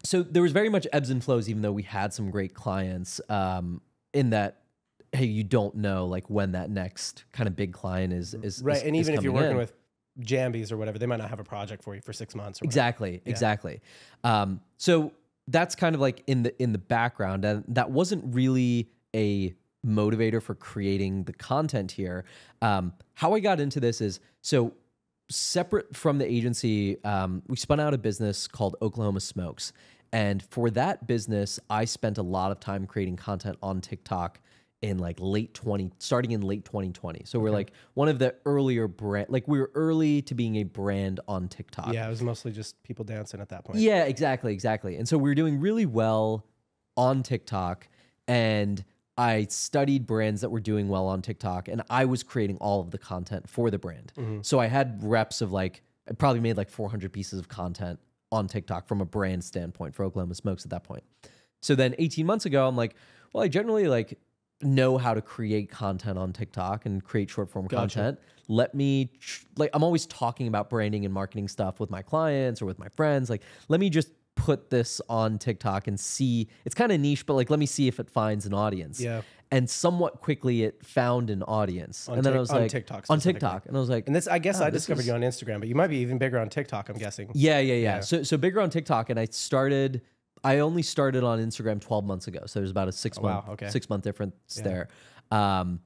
so there was very much ebbs and flows, even though we had some great clients um, in that, hey, you don't know like when that next kind of big client is is right. Is, and even if you're working in. with Jambies or whatever, they might not have a project for you for six months. Or exactly, yeah. exactly. Um, so that's kind of like in the in the background, and that wasn't really a motivator for creating the content here. Um, how I got into this is so separate from the agency. Um, we spun out a business called Oklahoma Smokes, and for that business, I spent a lot of time creating content on TikTok. In like late twenty, starting in late twenty twenty. So okay. we're like one of the earlier brand, like we were early to being a brand on TikTok. Yeah, it was mostly just people dancing at that point. Yeah, exactly, exactly. And so we were doing really well on TikTok, and I studied brands that were doing well on TikTok, and I was creating all of the content for the brand. Mm-hmm. So I had reps of like, I probably made like four hundred pieces of content on TikTok from a brand standpoint for Oklahoma Smokes at that point. So then eighteen months ago, I'm like, well, I generally like, know how to create content on TikTok and create short form gotcha. content. Let me, like, I'm always talking about branding and marketing stuff with my clients or with my friends. Like, let me just put this on TikTok and see, it's kind of niche, but like, let me see if it finds an audience. Yeah. And somewhat quickly it found an audience. On and then I was on like, TikTok on TikTok. And I was like, and this, I guess oh, I discovered is... you on Instagram, but you might be even bigger on TikTok, I'm guessing. Yeah, yeah, yeah. yeah. So, so bigger on TikTok. And I started, I only started on Instagram twelve months ago. So there's about a six oh, month, wow, okay. six month difference yeah. there. Um,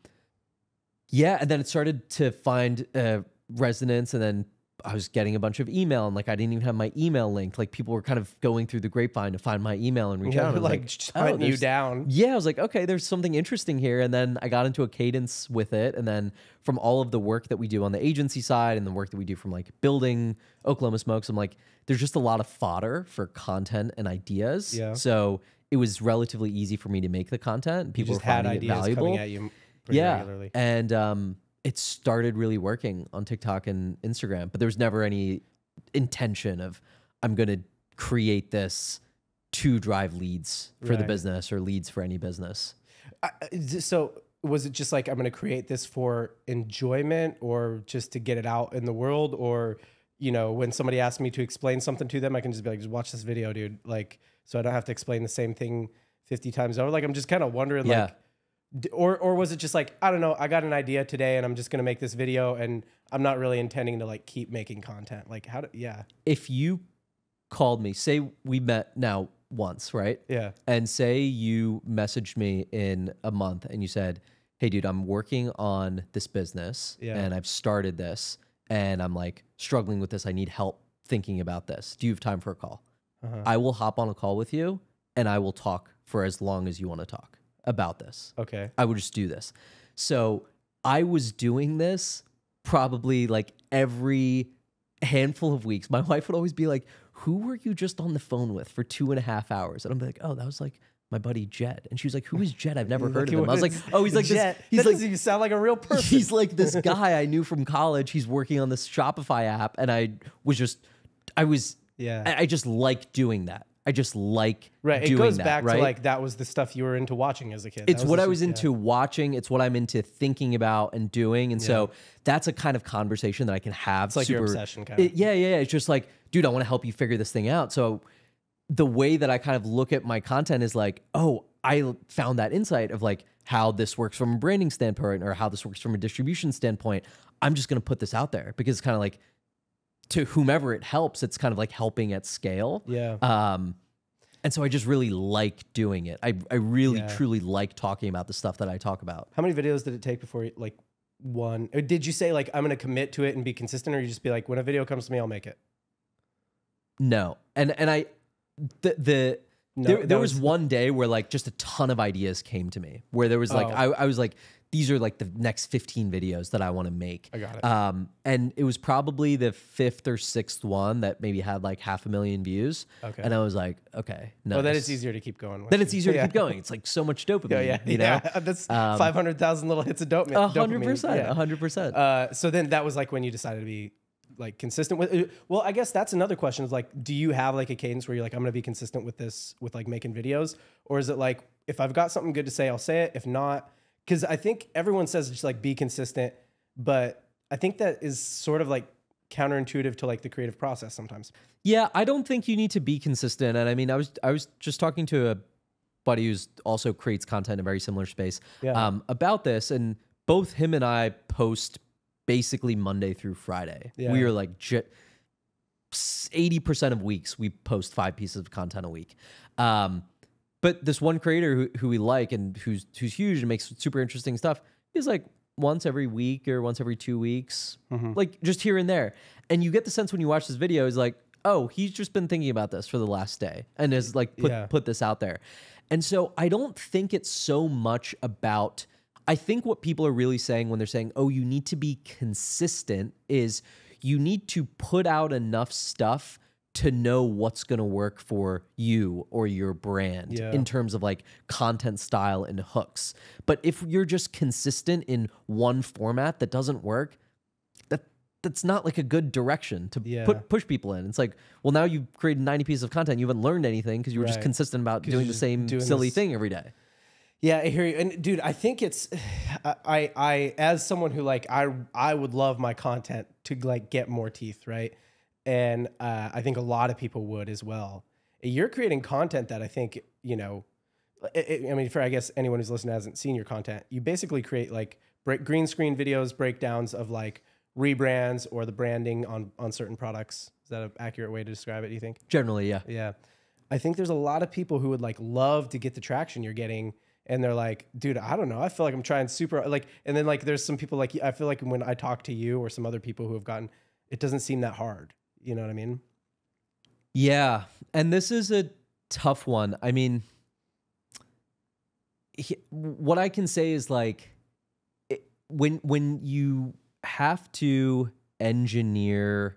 yeah. And then it started to find uh, resonance, and then I was getting a bunch of email, and like, I didn't even have my email linked. Like, people were kind of going through the grapevine to find my email and reach yeah, out. And like, hunting like, oh, you down. Yeah. I was like, okay, there's something interesting here. And then I got into a cadence with it. And then from all of the work that we do on the agency side and the work that we do from like building Oklahoma Smokes, I'm like, there's just a lot of fodder for content and ideas. Yeah. So it was relatively easy for me to make the content. People were finding it valuable. Coming at you pretty yeah. regularly. And, um, it started really working on TikTok and Instagram, but there was never any intention of, I'm going to create this to drive leads for right. the business or leads for any business. Uh, so was it just like, I'm going to create this for enjoyment or just to get it out in the world? Or, you know, when somebody asks me to explain something to them, I can just be like, just watch this video, dude. Like, so I don't have to explain the same thing fifty times over. Like, I'm just kind of wondering yeah. like, Or, or was it just like, I don't know, I got an idea today and I'm just going to make this video and I'm not really intending to like keep making content? Like how do, yeah. If you called me, say we met now once, right? Yeah. And say you messaged me in a month and you said, hey dude, I'm working on this business yeah. and I've started this and I'm like struggling with this. I need help thinking about this. Do you have time for a call? Uh-huh. I will hop on a call with you and I will talk for as long as you want to talk about this. Okay. I would just do this. So I was doing this probably like every handful of weeks. My wife would always be like, who were you just on the phone with for two and a half hours? And I'm like, oh, that was like my buddy Jed. And she was like, who is Jed? I've never heard of him. I was like, oh, he's like Jed. He's like, you sound like a real person. He's like this guy I knew from college. He's working on this Shopify app. And I was just, I was, yeah, I, I just like doing that. I just like right. doing that. It goes that, back right? to like, that was the stuff you were into watching as a kid. It's was what I was shit, into yeah. watching. It's what I'm into thinking about and doing. And yeah. so that's a kind of conversation that I can have. It's like super, your obsession kind it, of. Yeah, yeah, yeah. It's just like, dude, I want to help you figure this thing out. So the way that I kind of look at my content is like, oh, I found that insight of like how this works from a branding standpoint or how this works from a distribution standpoint. I'm just going to put this out there because it's kind of like, to whomever it helps, it's kind of like helping at scale. Yeah. Um, and so I just really like doing it. I, I really, yeah. truly like talking about the stuff that I talk about. How many videos did it take before, you, like, one? Or did you say, like, I'm going to commit to it and be consistent, or you just be like, when a video comes to me, I'll make it? No. And and I, the, the no, there, there was, was one day where, like, just a ton of ideas came to me, where there was, like, oh. I, I was like, these are like the next fifteen videos that I want to make. I got it. Um, and it was probably the fifth or sixth one that maybe had like half a million views. Okay. And I was like, okay, no. Nice. Well, then it's easier to keep going. With then it's easier yeah. to keep going. It's like so much dopamine. Yeah, yeah. You know? yeah. That's um, five hundred thousand little hits of dopamine. one hundred percent. Yeah. one hundred percent. Uh, so then that was like when you decided to be like consistent with, well, I guess that's another question is like, do you have like a cadence where you're like, I'm going to be consistent with this, with like making videos? Or is it like, if I've got something good to say, I'll say it. If not, because I think everyone says just like be consistent, but I think that is sort of like counterintuitive to like the creative process sometimes. Yeah, I don't think you need to be consistent. And I mean, I was I was just talking to a buddy who's also creates content in a very similar space yeah. um, about this, and both him and I post basically Monday through Friday. Yeah. We are like eighty percent of weeks we post five pieces of content a week. Um, But this one creator who, who we like and who's who's huge and makes super interesting stuff is like once every week or once every two weeks, mm-hmm. like just here and there. And you get the sense when you watch this video is like, oh, he's just been thinking about this for the last day and has like put, yeah. put this out there. And so I don't think it's so much about, I think what people are really saying when they're saying, oh, you need to be consistent is you need to put out enough stuff to know what's going to work for you or your brand yeah. in terms of like content style and hooks. But if you're just consistent in one format that doesn't work, that that's not like a good direction to yeah. put, push people in. It's like, well, now you've created ninety pieces of content. You haven't learned anything because you were right. just consistent about doing the same doing silly this. thing every day. Yeah, I hear you. And dude, I think it's, I, I, as someone who like, I, I would love my content to like get more teeth, right? And uh, I think a lot of people would as well. You're creating content that I think, you know, it, it, I mean, for, I guess anyone who's listened hasn't seen your content, you basically create like break, green screen videos, breakdowns of like rebrands or the branding on, on certain products. Is that an accurate way to describe it, do you think? Generally, yeah. Yeah. I think there's a lot of people who would like love to get the traction you're getting. And they're like, dude, I don't know. I feel like I'm trying super like, and then like, there's some people like, I feel like when I talk to you or some other people who have gotten, it doesn't seem that hard. You know what I mean? Yeah. And this is a tough one. I mean, he, what I can say is like, it, when, when you have to engineer,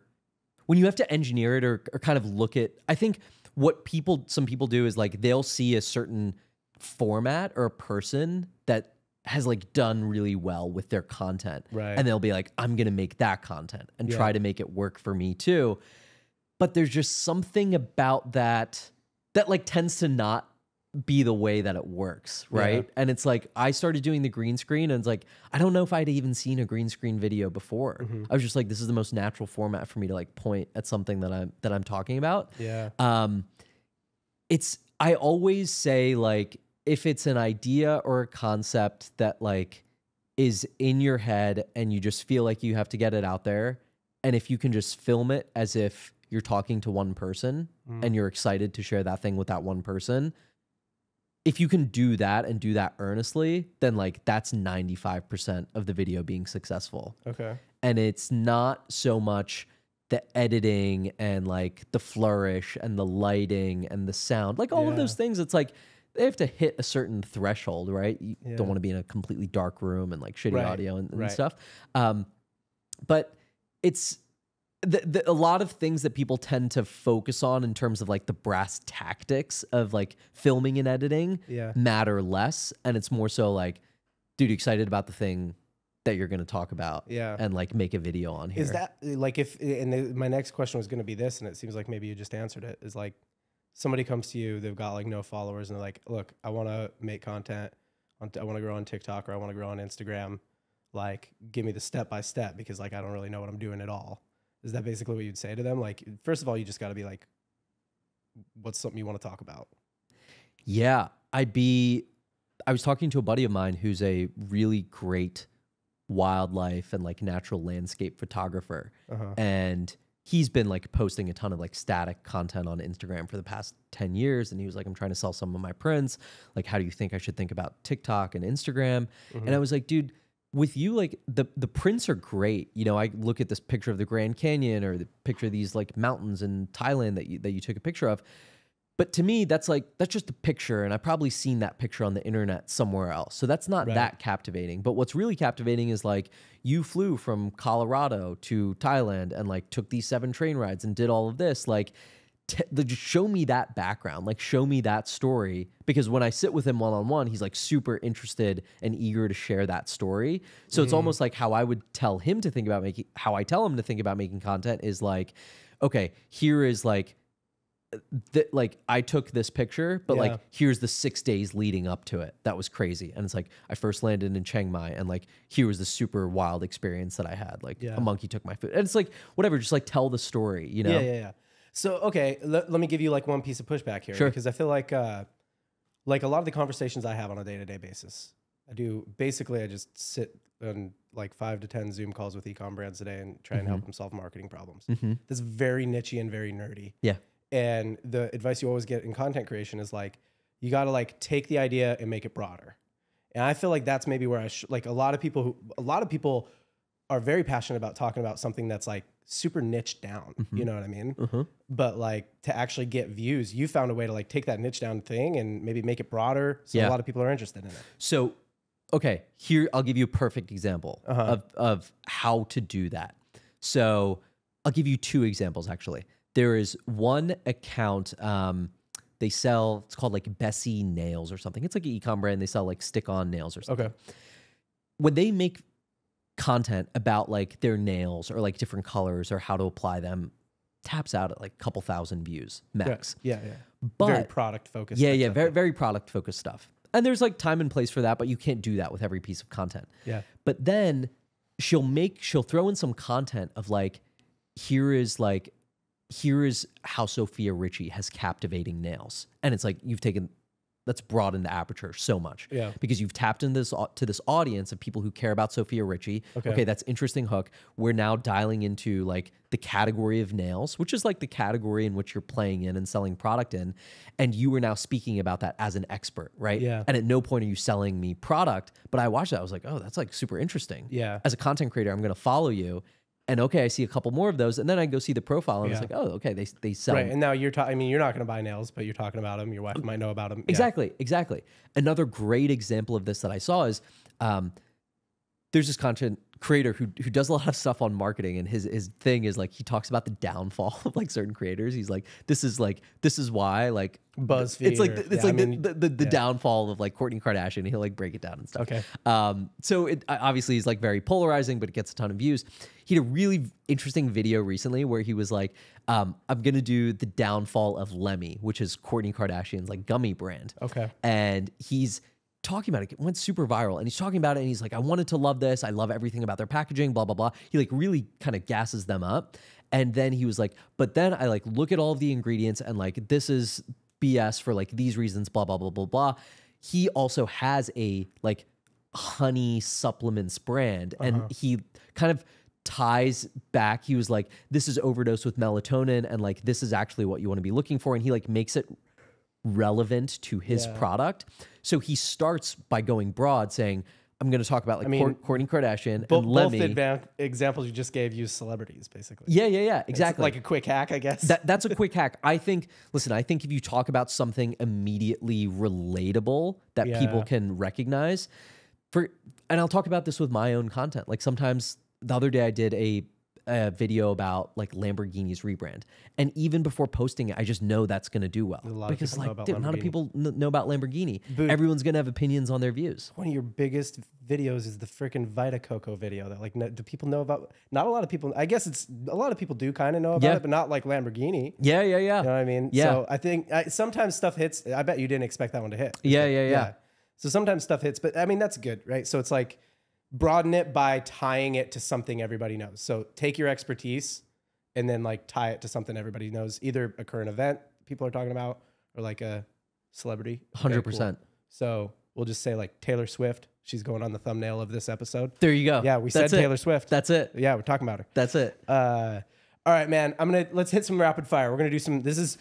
when you have to engineer it or, or kind of look at, I think what people, some people do is like, they'll see a certain format or a person that has like done really well with their content, right? And they'll be like, I'm gonna make that content and yeah. try to make it work for me too. But there's just something about that that like tends to not be the way that it works, right? Yeah. And it's like, I started doing the green screen and it's like, I don't know if I'd even seen a green screen video before. Mm-hmm. I was just like, this is the most natural format for me to like point at something that I'm that I'm talking about. Yeah. Um, it's, I always say like, if it's an idea or a concept that like is in your head and you just feel like you have to get it out there, and if you can just film it as if you're talking to one person mm. and you're excited to share that thing with that one person, if you can do that and do that earnestly, then like that's ninety-five percent of the video being successful. Okay. And it's not so much the editing and like the flourish and the lighting and the sound, like all yeah. of those things. It's like, they have to hit a certain threshold, right? You yeah. don't want to be in a completely dark room and like shitty right. audio and, and right. stuff. Um, but it's the, the, a lot of things that people tend to focus on in terms of like the brass tactics of like filming and editing yeah. matter less. And it's more so like, dude, excited about the thing that you're going to talk about yeah. and like make a video on here. Is that like, if, and the, my next question was going to be this, and it seems like maybe you just answered it, is like, somebody comes to you, they've got like no followers, and they're like, look, I want to make content. On I want to grow on TikTok, or I want to grow on Instagram. Like, give me the step-by-step -step because like, I don't really know what I'm doing at all. Is that basically what you'd say to them? Like, first of all, you just got to be like, what's something you want to talk about? Yeah, I'd be, I was talking to a buddy of mine who's a really great wildlife and like natural landscape photographer. Uh-huh. And he's been like posting a ton of like static content on Instagram for the past ten years. And he was like, I'm trying to sell some of my prints. Like, how do you think I should think about TikTok and Instagram? Mm-hmm. And I was like, dude, with you, like the, the prints are great. You know, I look at this picture of the Grand Canyon or the picture of these like mountains in Thailand that you, that you took a picture of. But to me, that's like, that's just a picture. And I've probably seen that picture on the internet somewhere else. So that's not right. that captivating. But what's really captivating is like, you flew from Colorado to Thailand and like took these seven train rides and did all of this. Like, t the, just show me that background. Like, show me that story. Because when I sit with him one-on-one, he's like super interested and eager to share that story. So mm. it's almost like how I would tell him to think about making, how I tell him to think about making content is like, okay, here is like, that like I took this picture, but yeah. like here's the six days leading up to it. That was crazy. And it's like, I first landed in Chiang Mai and like, here was the super wild experience that I had. Like yeah. a monkey took my food. And it's like, whatever, just like tell the story, you know? Yeah, yeah, yeah. So, okay. Let, let me give you like one piece of pushback here. Sure. Because I feel like, uh, like a lot of the conversations I have on a day-to-day basis, I do basically, I just sit on like five to ten Zoom calls with e-com brands today and try and mm-hmm. help them solve marketing problems. Mm-hmm. That's very nichey and very nerdy. Yeah. And the advice you always get in content creation is like, you got to like take the idea and make it broader. And I feel like that's maybe where I sh like a lot of people who a lot of people are very passionate about talking about something that's like super niche down. Mm-hmm. You know what I mean? Mm-hmm. But like to actually get views, you found a way to like take that niche down thing and maybe make it broader. So yeah. a lot of people are interested in it. So, okay, here, I'll give you a perfect example uh-huh. of, of how to do that. So I'll give you two examples actually. There is one account, um, they sell, it's called like Bessie Nails or something. It's like an e-com brand. They sell like stick-on nails or something. Okay. When they make content about like their nails or like different colors or how to apply them, taps out at like a couple thousand views max. Yeah, yeah, yeah. But, very product-focused. Yeah, yeah, very, very product-focused stuff. And there's like time and place for that, but you can't do that with every piece of content. Yeah. But then she'll make, she'll throw in some content of like, here is like, here is how Sofia Richie has captivating nails. And it's like, you've taken, that's broadened the aperture so much. Yeah. Because you've tapped into this, to this audience of people who care about Sofia Richie. Okay. Okay, that's interesting hook. We're now dialing into like the category of nails, which is like the category in which you're playing in and selling product in. And you are now speaking about that as an expert, right? Yeah. And at no point are you selling me product, but I watched that. I was like, oh, that's like super interesting. Yeah. As a content creator, I'm going to follow you. And okay, I see a couple more of those, and then I go see the profile, and yeah. it's like, oh, okay, they they sell. Right, and now you're talking. I mean, you're not going to buy nails, but you're talking about them. Your wife might know about them. Exactly, yeah. exactly. Another great example of this that I saw is um, there's this content creator who who does a lot of stuff on marketing, and his his thing is like he talks about the downfall of like certain creators. He's like, this is like this is why like BuzzFeed. It's like the, it's yeah, like I mean, the the, the yeah. downfall of like Kourtney Kardashian. He'll like break it down and stuff. Okay. Um. So it obviously is like very polarizing, but it gets a ton of views. He had a really interesting video recently where he was like, um, I'm going to do the downfall of Lemmy, which is Kourtney Kardashian's like gummy brand. Okay. And he's talking about it. It went super viral. And he's talking about it. And he's like, I wanted to love this. I love everything about their packaging, blah, blah, blah. He like really kind of gasses them up. And then he was like, but then I like look at all of the ingredients and like, this is B S for like these reasons, blah, blah, blah, blah, blah. He also has a like honey supplements brand. Uh-huh. And he kind of ties back, he was like, this is overdose with melatonin, and like this is actually what you want to be looking for, and he like makes it relevant to his yeah. product. So he starts by going broad, saying, I'm going to talk about like I mean, Kourtney Kardashian bo and Lemmy. Both the examples you just gave use celebrities, basically. Yeah, yeah, yeah, exactly. It's like a quick hack, I guess. That, that's a quick hack. I think, listen, I think if you talk about something immediately relatable that yeah. people can recognize, for, and I'll talk about this with my own content, like sometimes the other day I did a, a video about like Lamborghini's rebrand. And even before posting it, I just know that's going to do well. A lot because of like, dude, a lot of people know about Lamborghini. But everyone's going to have opinions on their views. One of your biggest videos is the freaking Vita Coco video that like, no, do people know about? Not a lot of people. I guess it's a lot of people do kind of know about yeah. it, but not like Lamborghini. Yeah, yeah, yeah. You know what I mean? Yeah. So I think I, sometimes stuff hits. I bet you didn't expect that one to hit. Yeah, so, yeah, yeah, yeah. So sometimes stuff hits, but I mean, that's good, right? So it's like, broaden it by tying it to something everybody knows. So take your expertise and then like tie it to something everybody knows, either a current event people are talking about or like a celebrity. one hundred percent. Okay, cool. So we'll just say like Taylor Swift. She's going on the thumbnail of this episode. There you go. Yeah, we said Taylor Swift. That's it. Yeah, we're talking about her. That's it. Uh, all right, man. I'm gonna let's hit some rapid fire. We're gonna do some. This is.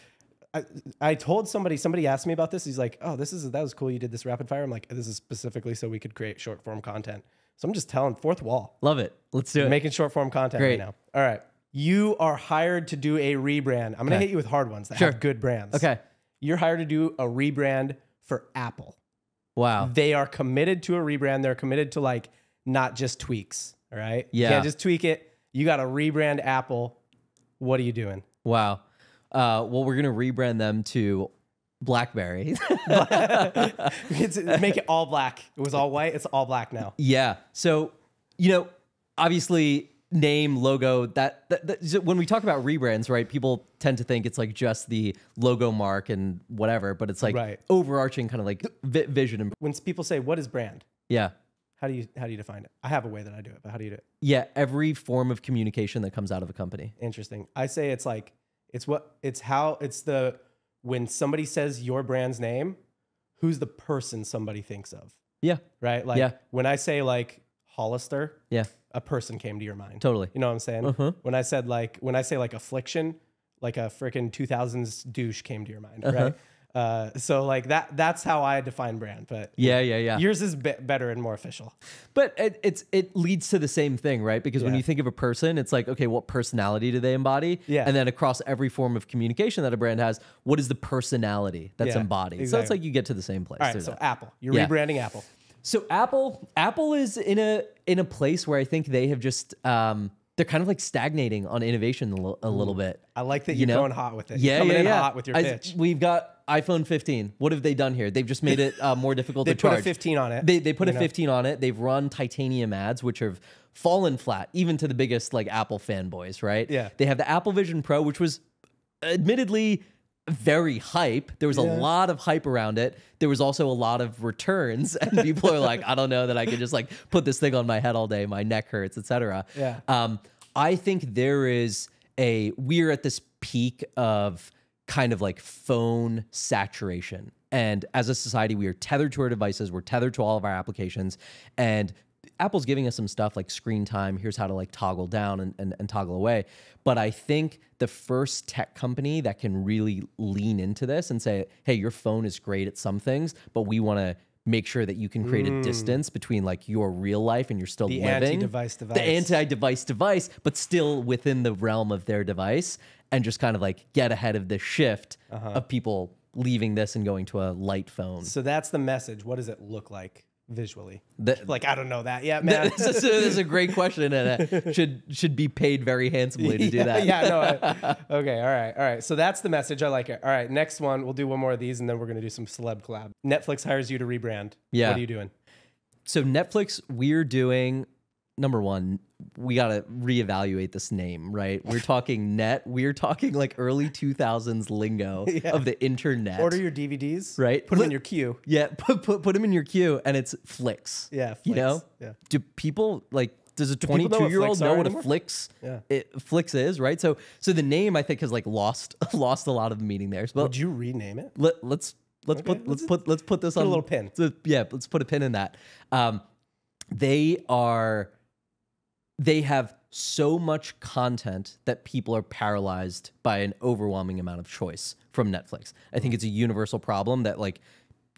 I, I told somebody, somebody asked me about this. He's like, oh, this is that was cool. You did this rapid fire. I'm like, this is specifically so we could create short form content. So I'm just telling fourth wall. Love it. Let's do You're it. Making short form content Great. Right now. All right. You are hired to do a rebrand. I'm going to okay. hit you with hard ones that sure. have good brands. Okay. You're hired to do a rebrand for Apple. Wow. They are committed to a rebrand. They're committed to like not just tweaks. All right. Yeah. You can't just tweak it. You got to rebrand Apple. What are you doing? Wow. Uh, well, we're going to rebrand them to BlackBerry. Make it all black. It was all white. It's all black now. Yeah. So, you know, obviously name, logo, that, that, that when we talk about rebrands, right, people tend to think it's like just the logo mark and whatever, but it's like right. overarching kind of like vi vision. And when people say, what is brand? Yeah. How do you, how do you define it? I have a way that I do it, but how do you do it? Yeah. Every form of communication that comes out of a company. Interesting. I say it's like, it's what, it's how, it's the, when somebody says your brand's name, who's the person somebody thinks of? Yeah. Right? Like yeah. when I say like Hollister, yeah. a person came to your mind. Totally. You know what I'm saying? Uh-huh. When I said like, when I say like affliction, like a freaking two thousands douche came to your mind, uh-huh. right? Uh, so like that, that's how I define brand, but yeah, yeah, yeah. Yours is be better and more official, but it, it's, it leads to the same thing, right? Because yeah. when you think of a person, it's like, okay, what personality do they embody? Yeah. And then across every form of communication that a brand has, what is the personality that's yeah, embodied? Exactly. So it's like, you get to the same place. All right, so that. Apple, you're yeah. rebranding Apple. So Apple, Apple is in a, in a place where I think they have just, um, they're kind of like stagnating on innovation a, l a little bit. I like that you're you know? going hot with it. Yeah, you're coming yeah, in yeah. hot with your pitch. I, we've got iPhone fifteen. What have they done here? They've just made it uh, more difficult to charge. They put a fifteen on it. They, they put a know? fifteen on it. They've run titanium ads, which have fallen flat, even to the biggest like Apple fanboys, right? Yeah. They have the Apple Vision Pro, which was admittedly very hype. There was yeah. a lot of hype around it. There was also a lot of returns, and people are like, I don't know that I could just like put this thing on my head all day. My neck hurts, et cetera. Yeah. Um, I think there is a, we're at this peak of kind of like phone saturation. And as a society, we are tethered to our devices. We're tethered to all of our applications, and Apple's giving us some stuff like screen time. Here's how to like toggle down and, and, and toggle away. But I think the first tech company that can really lean into this and say, hey, your phone is great at some things, but we want to make sure that you can create mm. a distance between like your real life and you're still the living. The anti-device device. The anti-device device, but still within the realm of their device, and just kind of like get ahead of the shift uh-huh. of people leaving this and going to a light phone. So that's the message. What does it look like? Visually, the, like I don't know that yet, man. This is a great question, and it should should be paid very handsomely to do yeah, that. Yeah, no. I, okay, all right, all right. So that's the message. I like it. All right, next one. We'll do one more of these, and then we're gonna do some celeb collab. Netflix hires you to rebrand. Yeah. What are you doing? So Netflix, we're doing number one. We gotta reevaluate this name, right? We're talking net. We're talking like early two thousands lingo yeah. of the internet. Order your D V Ds, right? Put, put them in your queue. Yeah, put put put them in your queue, and it's flicks. Yeah, flicks. You know. Yeah. Do people like? Does a twenty two year old know what a flicks yeah. it, flicks is? Right. So so the name I think has like lost lost a lot of the meaning there. So, would you rename it? Let, let's let's okay. put let's, let's put let's put this put on a little pin. So, yeah, let's put a pin in that. Um, they are. They have so much content that people are paralyzed by an overwhelming amount of choice from Netflix. I think it's a universal problem that like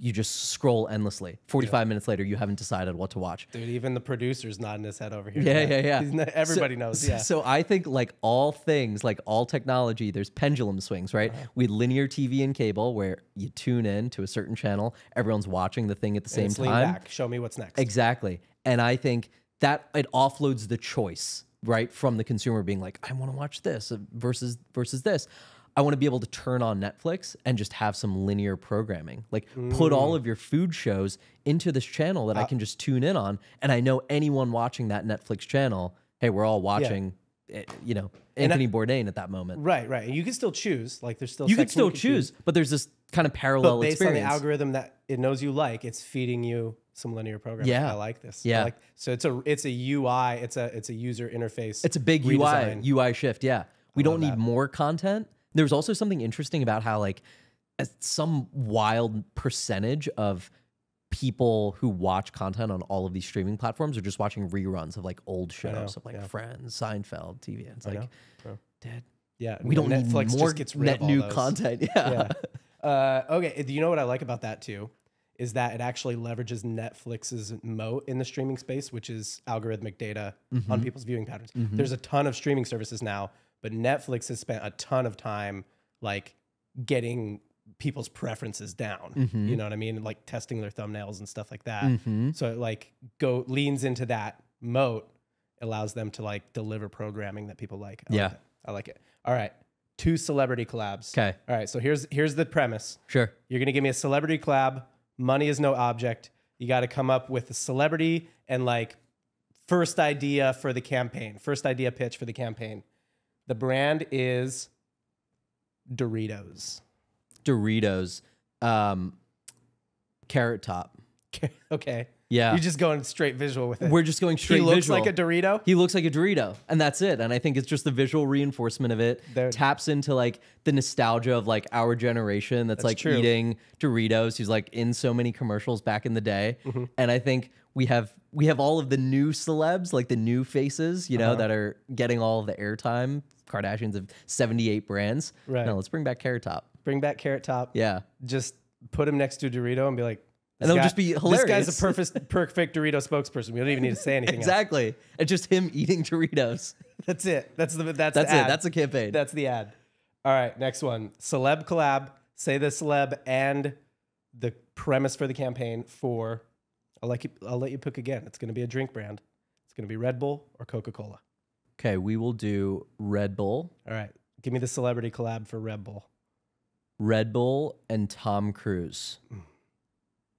you just scroll endlessly. forty-five yeah. minutes later, you haven't decided what to watch. Dude, even the producer's nodding his head over here. Yeah, man. yeah, yeah. Not, everybody so, knows. Yeah. So I think like all things, like all technology, there's pendulum swings, right? Uh-huh. We had linear T V and cable where you tune in to a certain channel, everyone's watching the thing at the and same time. Lean back. Show me what's next. Exactly. And I think that it offloads the choice, right, from the consumer being like, I want to watch this versus versus this. I want to be able to turn on Netflix and just have some linear programming. Like mm. put all of your food shows into this channel that uh, I can just tune in on, and I know anyone watching that Netflix channel, hey, we're all watching, yeah. it, you know, Anthony I, Bourdain at that moment. Right, right. And you can still choose. Like there's still you can still you can choose, choose, but there's this kind of parallel but based experience. On the algorithm that it knows you like, it's feeding you some linear programming. Yeah. I like this. Yeah. Like, so it's a it's a U I. It's a it's a user interface. It's a big redesign. U I U I shift. Yeah. We I don't need that. more content. There's also something interesting about how like some wild percentage of people who watch content on all of these streaming platforms are just watching reruns of like old shows of like yeah. Friends, Seinfeld, T V. It's like, dead. Yeah. We don't Netflix need more gets rid net of all new those. content. Yeah. yeah. Uh, okay. Do you know what I like about that too? Is that it actually leverages Netflix's moat in the streaming space, which is algorithmic data mm-hmm. on people's viewing patterns. Mm-hmm. There's a ton of streaming services now, but Netflix has spent a ton of time like getting people's preferences down. Mm-hmm. You know what I mean? Like testing their thumbnails and stuff like that. Mm-hmm. So it like go leans into that moat, allows them to like deliver programming that people like. I yeah. Like it. I like it. All right. Two celebrity collabs. Okay. All right. So here's here's the premise. Sure. You're gonna give me a celebrity collab. Money is no object. You got to come up with a celebrity and like first idea for the campaign, first idea pitch for the campaign. The brand is Doritos. Doritos. Um, Carrot Top. Okay. Yeah. You're just going straight visual with it. We're just going straight visual. He looks visual. like a Dorito? He looks like a Dorito. And that's it. And I think it's just the visual reinforcement of it. There. Taps into like the nostalgia of like our generation that's, that's like true. eating Doritos. He's like in so many commercials back in the day. Mm-hmm. And I think we have we have all of the new celebs, like the new faces, you know, uh-huh. that are getting all of the airtime. Kardashians have seventy-eight brands. Right. No, let's bring back Carrot Top. Bring back Carrot Top. Yeah. Just put him next to Dorito and be like, and it'll just be hilarious. This guy's a perfect, perfect Dorito spokesperson. We don't even need to say anything. Exactly. Else. It's just him eating Doritos. That's it. That's the that's, that's the ad. it. That's a campaign. That's the ad. All right, next one. Celeb collab. Say the celeb and the premise for the campaign for. I'll let you. I'll let you pick again. It's going to be a drink brand. It's going to be Red Bull or Coca-Cola. Okay, we will do Red Bull. All right, give me the celebrity collab for Red Bull. Red Bull and Tom Cruise. Mm.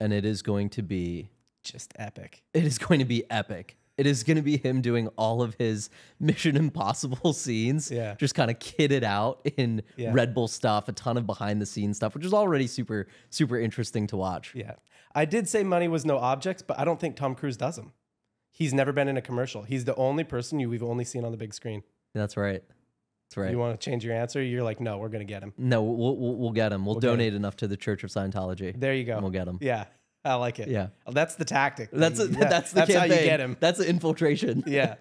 And it is going to be just epic. It is going to be epic. It is going to be him doing all of his Mission Impossible scenes, yeah. just kind of kitted out in yeah. Red Bull stuff, a ton of behind-the-scenes stuff, which is already super, super interesting to watch. Yeah. I did say money was no object, but I don't think Tom Cruise does them. He's never been in a commercial. He's the only person you we've only seen on the big screen. That's right. That's right. You want to change your answer? You're like, no, we're going to get him. No, we'll, we'll, we'll get him. We'll, we'll donate him. enough to the Church of Scientology. There you go. And we'll get him. Yeah. I like it. Yeah. That's the tactic. That's a, yeah. that's the that's campaign. How you get him. That's the infiltration. Yeah.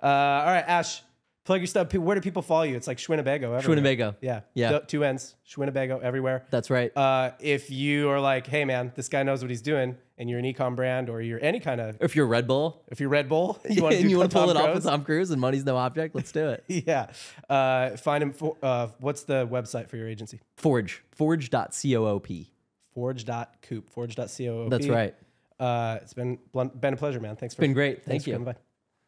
Uh, all right, Ash, plug your stuff. Where do people follow you? It's like Schwinnebago everywhere. Schwinnebago. Yeah. Yeah. Th two N's. Schwinnebago everywhere. That's right. Uh, if you are like, hey, man, this guy knows what he's doing, and you're an e-com brand, or you're any kind of... If you're Red Bull. If you're Red Bull. You want to and you want to pull it off with Tom Cruise and money's no object, let's do it. Yeah. Uh, find him. For, uh, what's the website for your agency? Forge. Forge dot coop. Forge dot coop. Forge dot coop. That's right. Uh, it's been been a pleasure, man. Thanks for, it's been great. Thank you. Coming by.